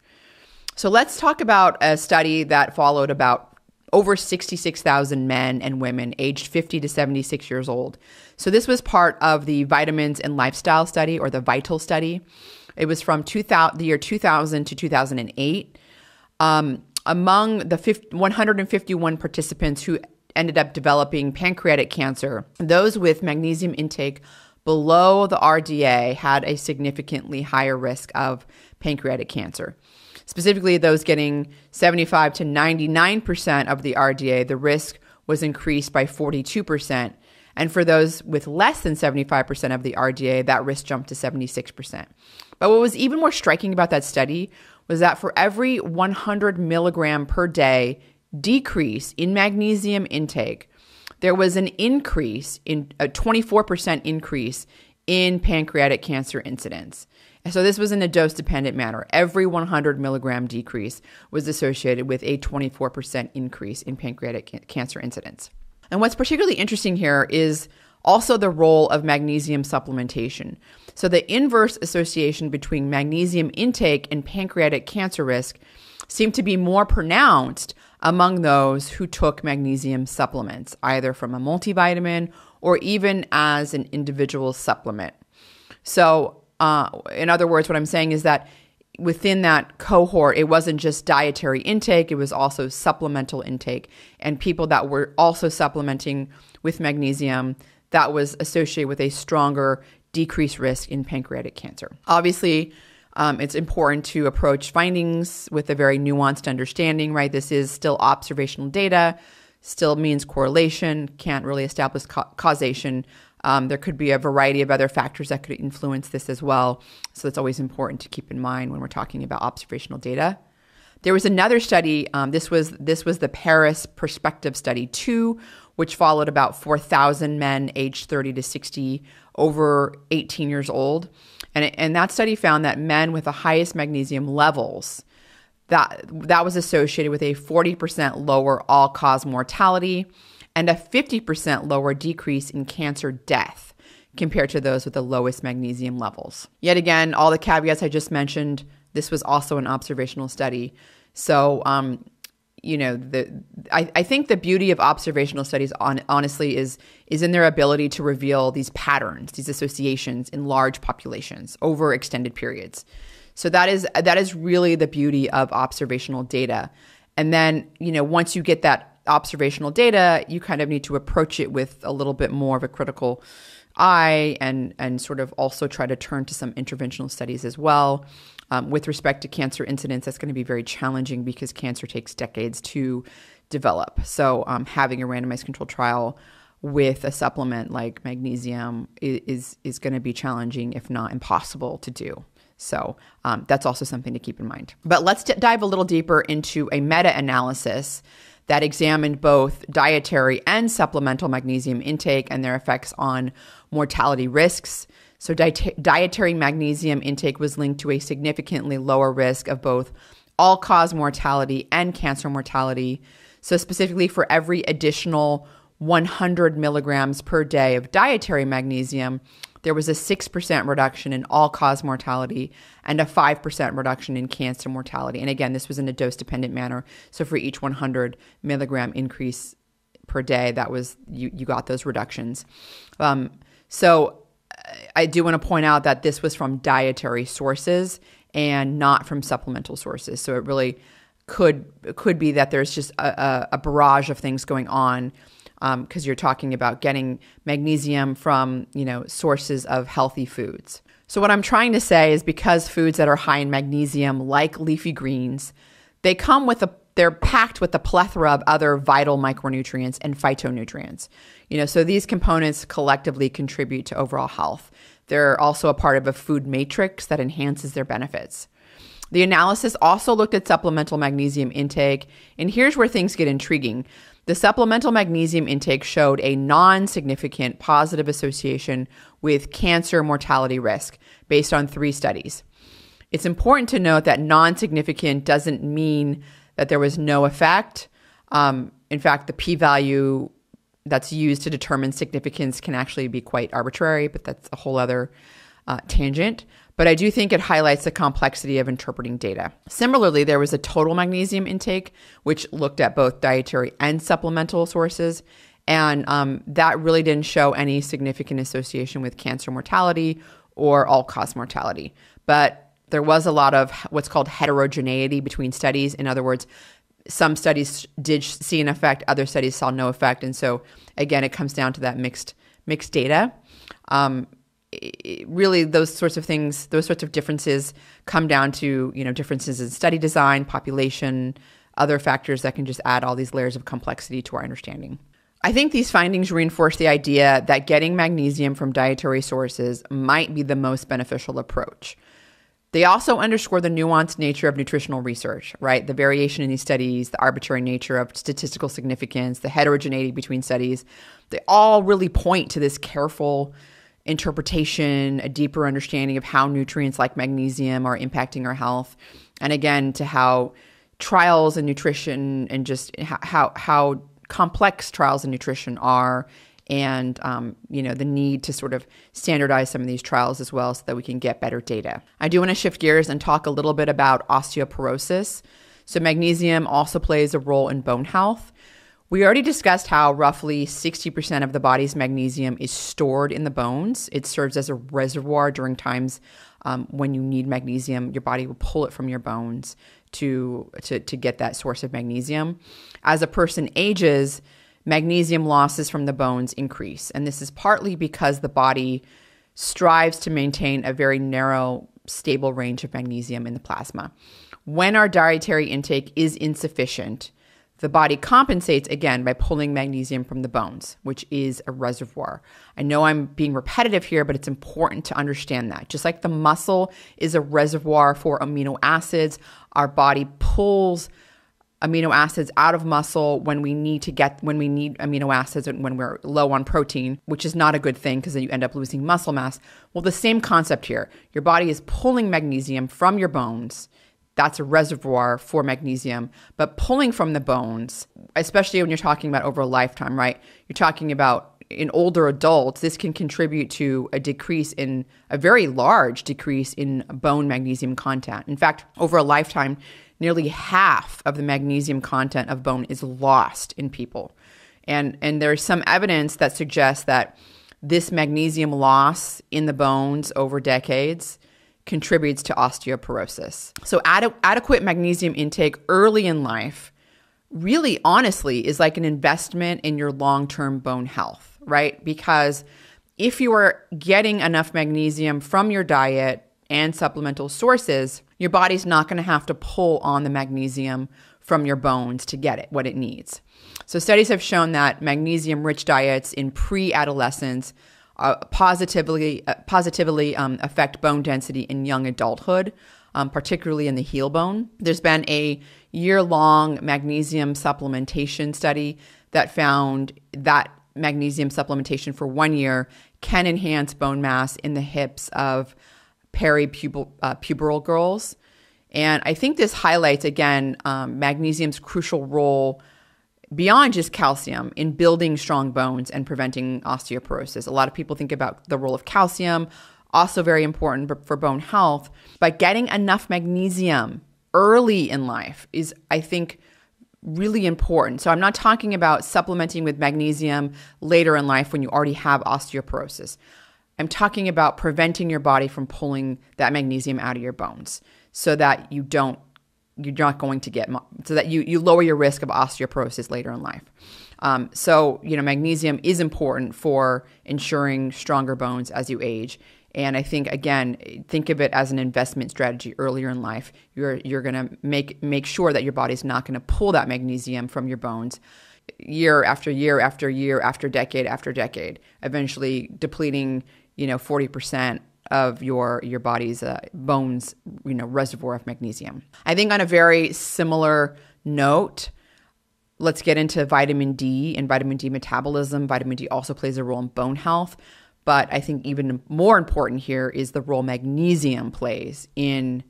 So let's talk about a study that followed about over sixty-six thousand men and women aged fifty to seventy-six years old. So this was part of the Vitamins and Lifestyle Study, or the VITAL study. It was from two thousand, the year two thousand to two thousand eight. Um, among the one hundred fifty-one participants who ended up developing pancreatic cancer, those with magnesium intake below the R D A had a significantly higher risk of pancreatic cancer. Specifically, those getting seventy-five to ninety-nine percent of the R D A, the risk was increased by forty-two percent. And for those with less than seventy-five percent of the R D A, that risk jumped to seventy-six percent. But what was even more striking about that study was that for every one hundred milligram per day decrease in magnesium intake, there was an increase in a twenty-four percent increase in pancreatic cancer incidence. And so this was in a dose-dependent manner. Every one hundred milligram decrease was associated with a twenty-four percent increase in pancreatic ca- cancer incidence. And what's particularly interesting here is also the role of magnesium supplementation. So the inverse association between magnesium intake and pancreatic cancer risk seemed to be more pronounced among those who took magnesium supplements, either from a multivitamin or even as an individual supplement. So uh, in other words, what I'm saying is that within that cohort, it wasn't just dietary intake, it was also supplemental intake. And people that were also supplementing with magnesium, that was associated with a stronger decreased risk in pancreatic cancer. Obviously, um, it's important to approach findings with a very nuanced understanding, right? This is still observational data, still means correlation, can't really establish ca causation. Um, there could be a variety of other factors that could influence this as well. So that's always important to keep in mind when we're talking about observational data. There was another study. Um, this was this was the Paris Prospective Study two, which followed about four thousand men aged thirty to sixty over eighteen years old. And, it, and that study found that men with the highest magnesium levels, that, that was associated with a forty percent lower all-cause mortality and a fifty percent lower decrease in cancer death compared to those with the lowest magnesium levels. Yet again, all the caveats I just mentioned, this was also an observational study. So, um, you know, the, I, I think the beauty of observational studies, on, honestly, is, is in their ability to reveal these patterns, these associations in large populations over extended periods. So that is, that is really the beauty of observational data. And then, you know, once you get that observational data, you kind of need to approach it with a little bit more of a critical eye and and sort of also try to turn to some interventional studies as well. Um, with respect to cancer incidence, that's going to be very challenging because cancer takes decades to develop. So um, having a randomized controlled trial with a supplement like magnesium is, is going to be challenging, if not impossible to do. So um, that's also something to keep in mind. But let's d dive a little deeper into a meta-analysis that examined both dietary and supplemental magnesium intake and their effects on mortality risks. So diet dietary magnesium intake was linked to a significantly lower risk of both all-cause mortality and cancer mortality. So specifically, for every additional one hundred milligrams per day of dietary magnesium, there was a six percent reduction in all-cause mortality and a five percent reduction in cancer mortality. And again, this was in a dose-dependent manner. So for each one hundred milligram increase per day, that was you, you got those reductions. Um, so I do want to point out that this was from dietary sources and not from supplemental sources. So it really could, could be that there's just a, a barrage of things going on, because um, you're talking about getting magnesium from, you know, sources of healthy foods. So what I'm trying to say is, because foods that are high in magnesium, like leafy greens, they come with a, they're packed with a plethora of other vital micronutrients and phytonutrients. You know, so these components collectively contribute to overall health. They're also a part of a food matrix that enhances their benefits. The analysis also looked at supplemental magnesium intake, and here's where things get intriguing. The supplemental magnesium intake showed a non-significant positive association with cancer mortality risk based on three studies. It's important to note that non-significant doesn't mean that there was no effect. Um, in fact, the p-value that's used to determine significance can actually be quite arbitrary, but that's a whole other uh, tangent. But I do think it highlights the complexity of interpreting data. Similarly, there was a total magnesium intake, which looked at both dietary and supplemental sources. And um, that really didn't show any significant association with cancer mortality or all-cause mortality. But there was a lot of what's called heterogeneity between studies. In other words, some studies did see an effect, other studies saw no effect. And so again, it comes down to that mixed, mixed data. Um, It really, those sorts of things, those sorts of differences come down to, you know, differences in study design, population, other factors that can just add all these layers of complexity to our understanding. I think these findings reinforce the idea that getting magnesium from dietary sources might be the most beneficial approach. They also underscore the nuanced nature of nutritional research, right? The variation in these studies, the arbitrary nature of statistical significance, the heterogeneity between studies, they all really point to this careful interpretation, a deeper understanding of how nutrients like magnesium are impacting our health. And again, to how trials in nutrition and just how, how complex trials in nutrition are and um, you know, the need to sort of standardize some of these trials as well so that we can get better data. I do want to shift gears and talk a little bit about osteoporosis. So magnesium also plays a role in bone health. We already discussed how roughly sixty percent of the body's magnesium is stored in the bones. It serves as a reservoir during times um, when you need magnesium. Your body will pull it from your bones to, to, to get that source of magnesium. As a person ages, magnesium losses from the bones increase. And this is partly because the body strives to maintain a very narrow, stable range of magnesium in the plasma. When our dietary intake is insufficient, the body compensates, again, by pulling magnesium from the bones, which is a reservoir. I know I'm being repetitive here, but it's important to understand that. Just like the muscle is a reservoir for amino acids, our body pulls amino acids out of muscle when we need to get, when we need amino acids and when we're low on protein, which is not a good thing because then you end up losing muscle mass. Well, the same concept here. Your body is pulling magnesium from your bones. That's a reservoir for magnesium, but pulling from the bones, especially when you're talking about over a lifetime, right? You're talking about in older adults, this can contribute to a decrease in, a very large decrease in bone magnesium content. In fact, over a lifetime, nearly half of the magnesium content of bone is lost in people. And, and there's some evidence that suggests that this magnesium loss in the bones over decades contributes to osteoporosis. So ad- adequate magnesium intake early in life really honestly is like an investment in your long-term bone health, right? Because if you are getting enough magnesium from your diet and supplemental sources, your body's not going to have to pull on the magnesium from your bones to get it, what it needs. So studies have shown that magnesium-rich diets in pre-adolescence Uh, positively uh, positively um, affect bone density in young adulthood, um, particularly in the heel bone. There's been a year-long magnesium supplementation study that found that magnesium supplementation for one year can enhance bone mass in the hips of peripuberal uh, puberal girls. And I think this highlights, again, um, magnesium's crucial role beyond just calcium in building strong bones and preventing osteoporosis. A lot of people think about the role of calcium, also very important for bone health, but getting enough magnesium early in life is, I think, really important. So I'm not talking about supplementing with magnesium later in life when you already have osteoporosis. I'm talking about preventing your body from pulling that magnesium out of your bones so that you don't you're not going to get, so that you, you lower your risk of osteoporosis later in life. Um, so, you know, magnesium is important for ensuring stronger bones as you age. And I think, again, think of it as an investment strategy earlier in life. You're, you're going to make, make sure that your body's not going to pull that magnesium from your bones year after year after year after decade after decade, eventually depleting, you know, forty percent of your your body's uh, bones, you know, reservoir of magnesium. I think on a very similar note, let's get into vitamin D and vitamin D metabolism. Vitamin D also plays a role in bone health, but I think even more important here is the role magnesium plays in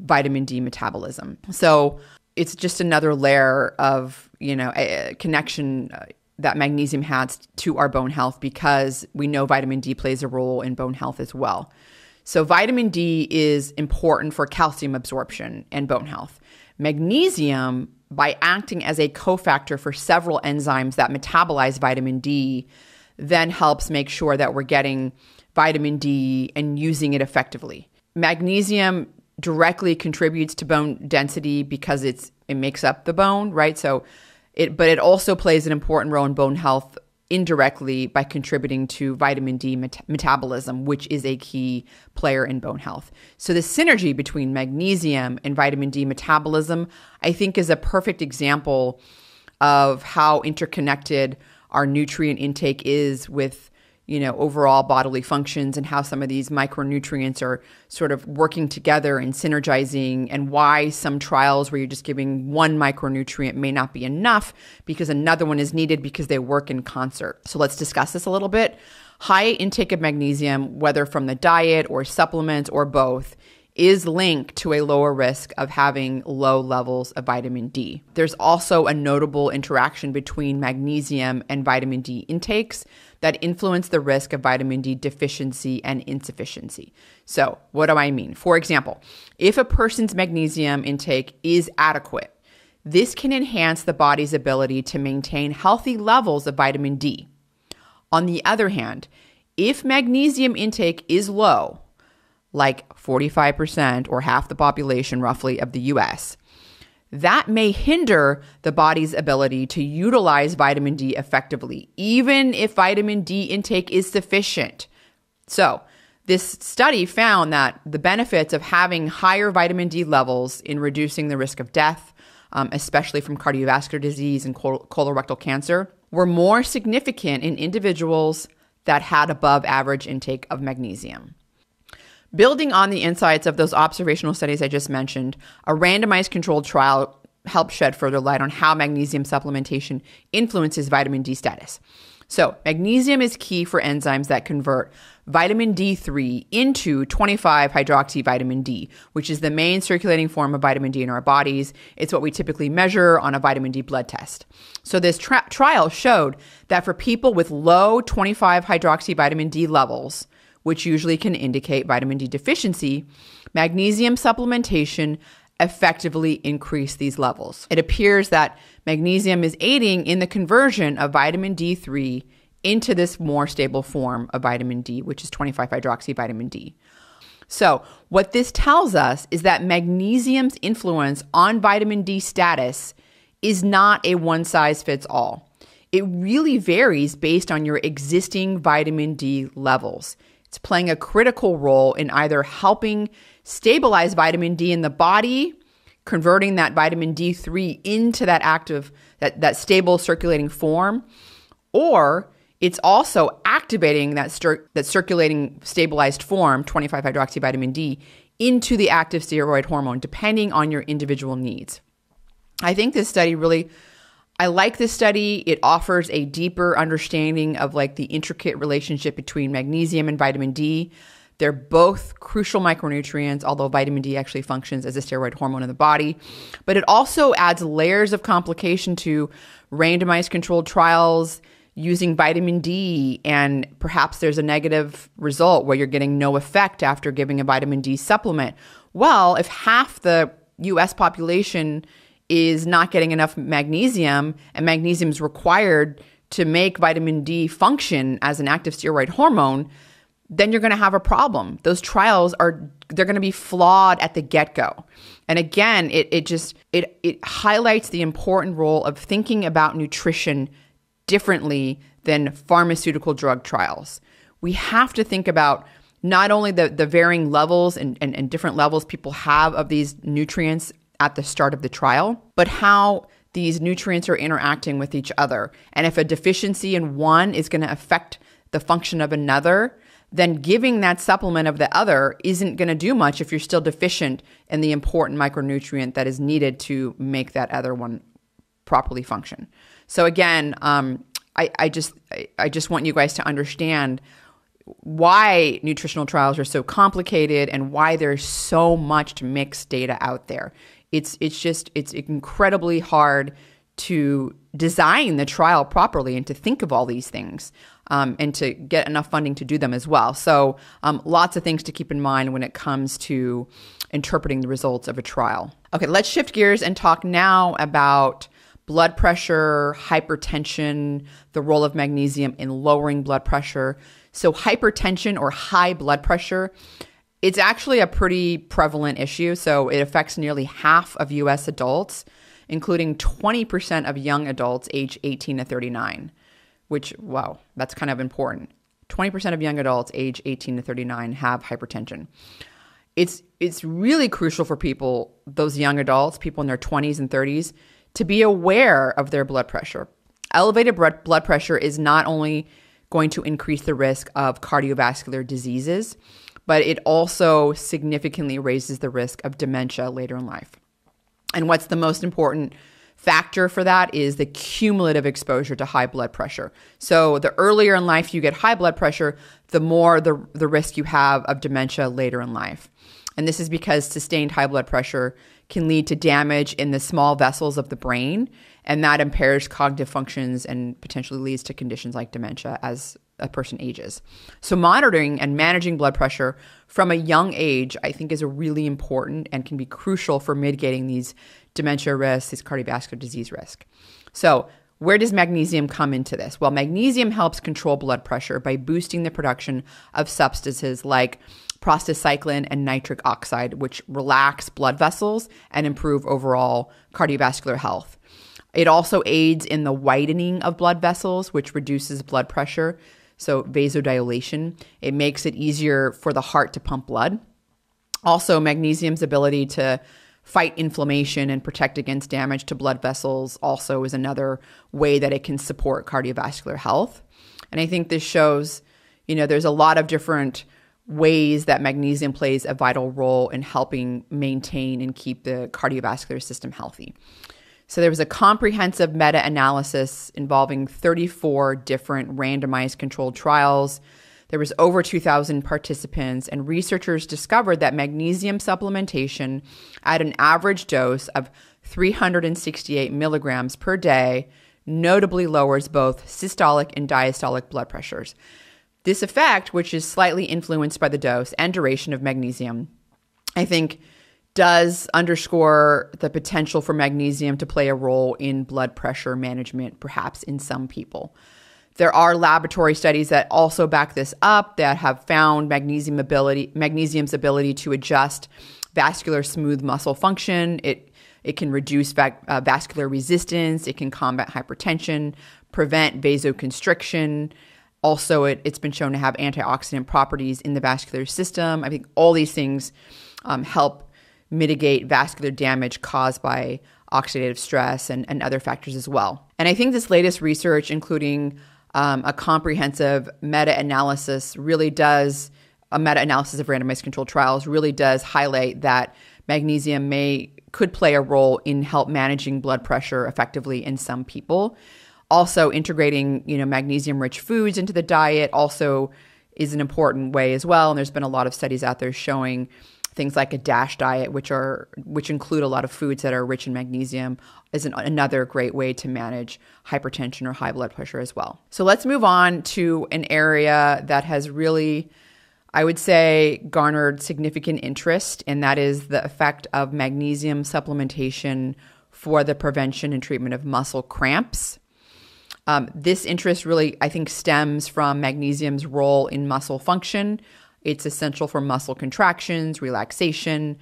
vitamin D metabolism. So it's just another layer of, you know, a, a connection uh, that magnesium has to our bone health, because we know vitamin D plays a role in bone health as well. So vitamin D is important for calcium absorption and bone health. Magnesium, by acting as a cofactor for several enzymes that metabolize vitamin D, then helps make sure that we're getting vitamin D and using it effectively. Magnesium directly contributes to bone density because it's it makes up the bone, right? So It, but it also plays an important role in bone health indirectly by contributing to vitamin D met- metabolism, which is a key player in bone health. So the synergy between magnesium and vitamin D metabolism, I think, is a perfect example of how interconnected our nutrient intake is with, you know, overall bodily functions, and how some of these micronutrients are sort of working together and synergizing, and why some trials where you're just giving one micronutrient may not be enough because another one is needed because they work in concert. So let's discuss this a little bit. High intake of magnesium, whether from the diet or supplements or both, is linked to a lower risk of having low levels of vitamin D. There's also a notable interaction between magnesium and vitamin D intakes that influence the risk of vitamin D deficiency and insufficiency. So what do I mean? For example, if a person's magnesium intake is adequate, this can enhance the body's ability to maintain healthy levels of vitamin D. On the other hand, if magnesium intake is low, like forty-five percent or half the population roughly of the U S, that may hinder the body's ability to utilize vitamin D effectively, even if vitamin D intake is sufficient. So this study found that the benefits of having higher vitamin D levels in reducing the risk of death, um, especially from cardiovascular disease and col- colorectal cancer, were more significant in individuals that had above average intake of magnesium. Building on the insights of those observational studies I just mentioned, a randomized controlled trial helped shed further light on how magnesium supplementation influences vitamin D status. So magnesium is key for enzymes that convert vitamin D three into twenty-five hydroxyvitamin D, which is the main circulating form of vitamin D in our bodies. It's what we typically measure on a vitamin D blood test. So this tra- trial showed that for people with low twenty-five hydroxyvitamin D levels, which usually can indicate vitamin D deficiency, magnesium supplementation effectively increased these levels. It appears that magnesium is aiding in the conversion of vitamin D three into this more stable form of vitamin D, which is twenty-five hydroxyvitamin D. So what this tells us is that magnesium's influence on vitamin D status is not a one-size-fits-all. It really varies based on your existing vitamin D levels. It's playing a critical role in either helping stabilize vitamin D in the body, converting that vitamin D three into that active, that, that stable circulating form, or it's also activating that, stir, that circulating stabilized form, twenty-five hydroxyvitamin D, into the active steroid hormone, depending on your individual needs. I think this study really... I like this study. It offers a deeper understanding of like the intricate relationship between magnesium and vitamin D. They're both crucial micronutrients, although vitamin D actually functions as a steroid hormone in the body. But it also adds layers of complication to randomized controlled trials using vitamin D, and perhaps there's a negative result where you're getting no effect after giving a vitamin D supplement. Well, if half the U S population is not getting enough magnesium, and magnesium is required to make vitamin D function as an active steroid hormone, then you're going to have a problem. Those trials are, they're going to be flawed at the get-go. And again, it it just, it it highlights the important role of thinking about nutrition differently than pharmaceutical drug trials. We have to think about not only the, the varying levels and, and, and different levels people have of these nutrients at the start of the trial, but how these nutrients are interacting with each other. And if a deficiency in one is going to affect the function of another, then giving that supplement of the other isn't going to do much if you're still deficient in the important micronutrient that is needed to make that other one properly function. So again, um, I, I just I, I just want you guys to understand why nutritional trials are so complicated and why there's so much mixed data out there. It's it's just, it's incredibly hard to design the trial properly and to think of all these things um, and to get enough funding to do them as well. So um, lots of things to keep in mind when it comes to interpreting the results of a trial. Okay, let's shift gears and talk now about blood pressure, hypertension, the role of magnesium in lowering blood pressure. So hypertension or high blood pressure, it's actually a pretty prevalent issue. So it affects nearly half of U S adults, including twenty percent of young adults age eighteen to thirty-nine, which, wow, that's kind of important. twenty percent of young adults age eighteen to thirty-nine have hypertension. It's it's really crucial for people, those young adults, people in their twenties and thirties, to be aware of their blood pressure. Elevated blood pressure is not only going to increase the risk of cardiovascular diseases, but it also significantly raises the risk of dementia later in life. And what's the most important factor for that is the cumulative exposure to high blood pressure. So the earlier in life you get high blood pressure, the more the, the risk you have of dementia later in life. And this is because sustained high blood pressure can lead to damage in the small vessels of the brain, and that impairs cognitive functions and potentially leads to conditions like dementia, as a person ages. So monitoring and managing blood pressure from a young age, I think, is really important and can be crucial for mitigating these dementia risks, these cardiovascular disease risk. So where does magnesium come into this? Well, magnesium helps control blood pressure by boosting the production of substances like prostacyclin and nitric oxide, which relax blood vessels and improve overall cardiovascular health. It also aids in the widening of blood vessels, which reduces blood pressure, so vasodilation. It makes it easier for the heart to pump blood. Also, magnesium's ability to fight inflammation and protect against damage to blood vessels also is another way that it can support cardiovascular health. And I think this shows, you know, there's a lot of different ways that magnesium plays a vital role in helping maintain and keep the cardiovascular system healthy. So there was a comprehensive meta-analysis involving thirty-four different randomized controlled trials. There was over two thousand participants, and researchers discovered that magnesium supplementation at an average dose of three hundred sixty-eight milligrams per day notably lowers both systolic and diastolic blood pressures. This effect, which is slightly influenced by the dose and duration of magnesium, I think does underscore the potential for magnesium to play a role in blood pressure management, perhaps in some people. There are laboratory studies that also back this up that have found magnesium ability, magnesium's ability to adjust vascular smooth muscle function. It it can reduce va uh, vascular resistance. It can combat hypertension, prevent vasoconstriction. Also, it, it's been shown to have antioxidant properties in the vascular system. I think all these things um, help mitigate vascular damage caused by oxidative stress and, and other factors as well. And I think this latest research, including um, a comprehensive meta-analysis, really does, a meta-analysis of randomized controlled trials really does highlight that magnesium may, could play a role in help managing blood pressure effectively in some people. Also integrating, you know, magnesium-rich foods into the diet also is an important way as well. And there's been a lot of studies out there showing things like a DASH diet, which are which include a lot of foods that are rich in magnesium, is an, another great way to manage hypertension or high blood pressure as well. So let's move on to an area that has really, I would say, garnered significant interest, and that is the effect of magnesium supplementation for the prevention and treatment of muscle cramps. Um, this interest really, I think, stems from magnesium's role in muscle function. It's essential for muscle contractions, relaxation.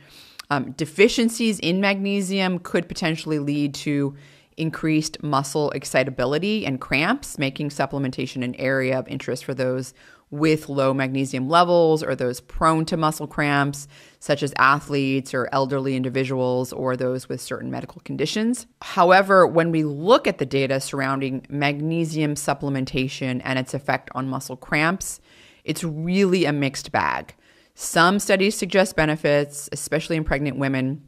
Um, deficiencies in magnesium could potentially lead to increased muscle excitability and cramps, making supplementation an area of interest for those with low magnesium levels or those prone to muscle cramps, such as athletes or elderly individuals or those with certain medical conditions. However, when we look at the data surrounding magnesium supplementation and its effect on muscle cramps, it's really a mixed bag. Some studies suggest benefits, especially in pregnant women,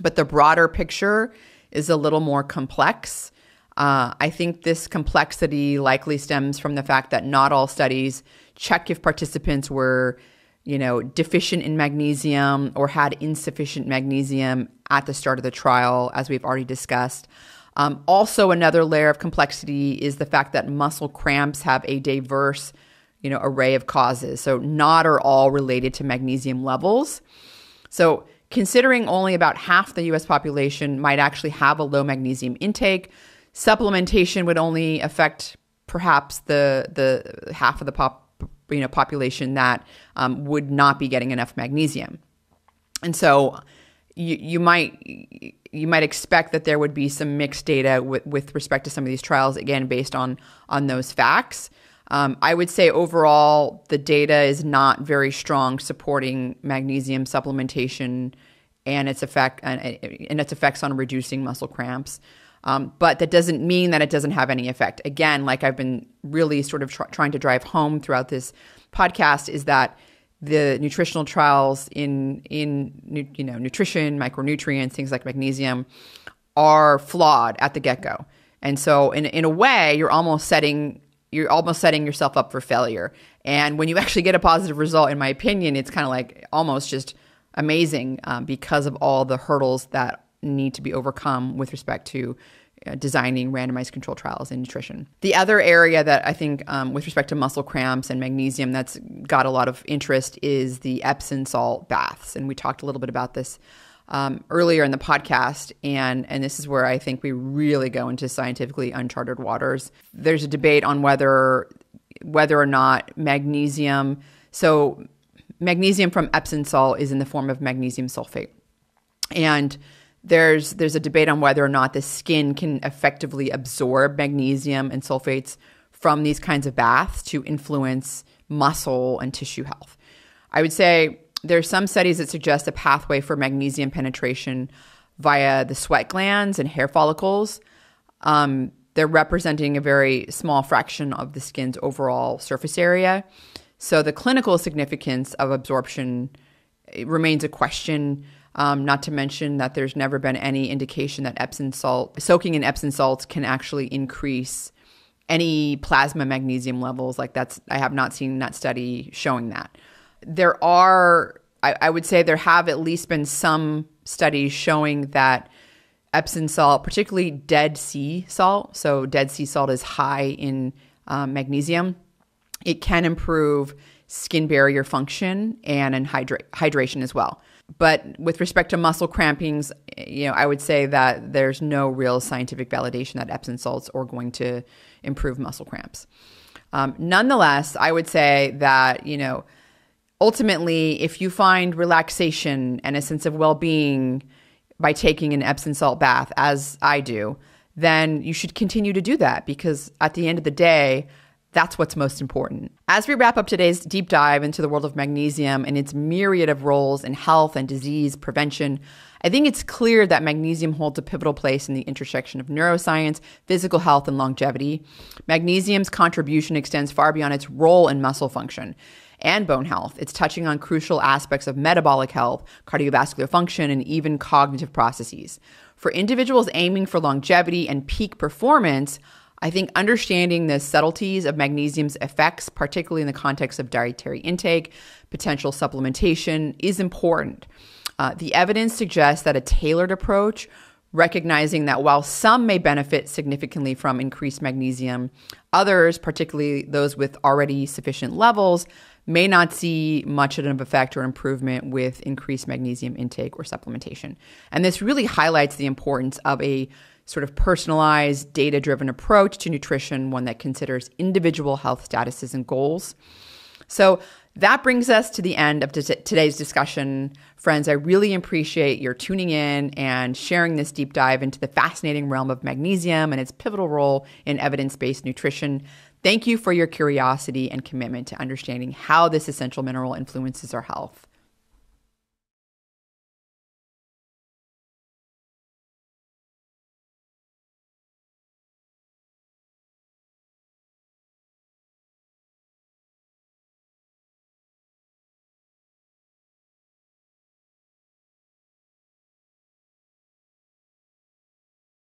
but the broader picture is a little more complex. Uh, I think this complexity likely stems from the fact that not all studies check if participants were, you know, deficient in magnesium or had insufficient magnesium at the start of the trial, as we've already discussed. Um, also, another layer of complexity is the fact that muscle cramps have a diverse you know, array of causes. So not are all related to magnesium levels. So considering only about half the U S population might actually have a low magnesium intake, supplementation would only affect perhaps the the half of the pop you know population that um, would not be getting enough magnesium. And so you you might you might expect that there would be some mixed data with with respect to some of these trials, again based on on those facts. Um, I would say overall, the data is not very strong supporting magnesium supplementation and its effect and, and its effects on reducing muscle cramps. Um, but that doesn't mean that it doesn't have any effect. Again, like I've been really sort of tr trying to drive home throughout this podcast, is that the nutritional trials in in you know nutrition, micronutrients, things like magnesium, are flawed at the get-go. And so, in in a way, you're almost setting You're almost setting yourself up for failure. And when you actually get a positive result, in my opinion, it's kind of like almost just amazing um, because of all the hurdles that need to be overcome with respect to designing randomized control trials in nutrition. The other area that I think um, with respect to muscle cramps and magnesium that's got a lot of interest is the Epsom salt baths. And we talked a little bit about this um, earlier in the podcast. And, and this is where I think we really go into scientifically uncharted waters. There's a debate on whether, whether or not magnesium, so magnesium from Epsom salt is in the form of magnesium sulfate. And There's there's a debate on whether or not the skin can effectively absorb magnesium and sulfates from these kinds of baths to influence muscle and tissue health. I would say there are some studies that suggest a pathway for magnesium penetration via the sweat glands and hair follicles. Um, they're representing a very small fraction of the skin's overall surface area. So the clinical significance of absorption remains a question. Um, not to mention that there's never been any indication that Epsom salt, soaking in Epsom salts can actually increase any plasma magnesium levels. Like that's, I have not seen that study showing that. There are, I, I would say there have at least been some studies showing that Epsom salt, particularly Dead Sea salt, so Dead Sea salt is high in um, magnesium, it can improve skin barrier function and in hydra- hydration as well. But with respect to muscle crampings, you know, I would say that there's no real scientific validation that Epsom salts are going to improve muscle cramps. Um, nonetheless, I would say that, you know, ultimately, if you find relaxation and a sense of well-being by taking an Epsom salt bath, as I do, then you should continue to do that because at the end of the day, that's what's most important. As we wrap up today's deep dive into the world of magnesium and its myriad of roles in health and disease prevention, I think it's clear that magnesium holds a pivotal place in the intersection of neuroscience, physical health, and longevity. Magnesium's contribution extends far beyond its role in muscle function and bone health. It's touching on crucial aspects of metabolic health, cardiovascular function, and even cognitive processes. For individuals aiming for longevity and peak performance, I think understanding the subtleties of magnesium's effects, particularly in the context of dietary intake, potential supplementation, is important. Uh, the evidence suggests that a tailored approach, recognizing that while some may benefit significantly from increased magnesium, others, particularly those with already sufficient levels, may not see much of an effect or improvement with increased magnesium intake or supplementation. And this really highlights the importance of a sort of personalized, data-driven approach to nutrition, one that considers individual health statuses and goals. So that brings us to the end of t- today's discussion. Friends, I really appreciate your tuning in and sharing this deep dive into the fascinating realm of magnesium and its pivotal role in evidence-based nutrition. Thank you for your curiosity and commitment to understanding how this essential mineral influences our health.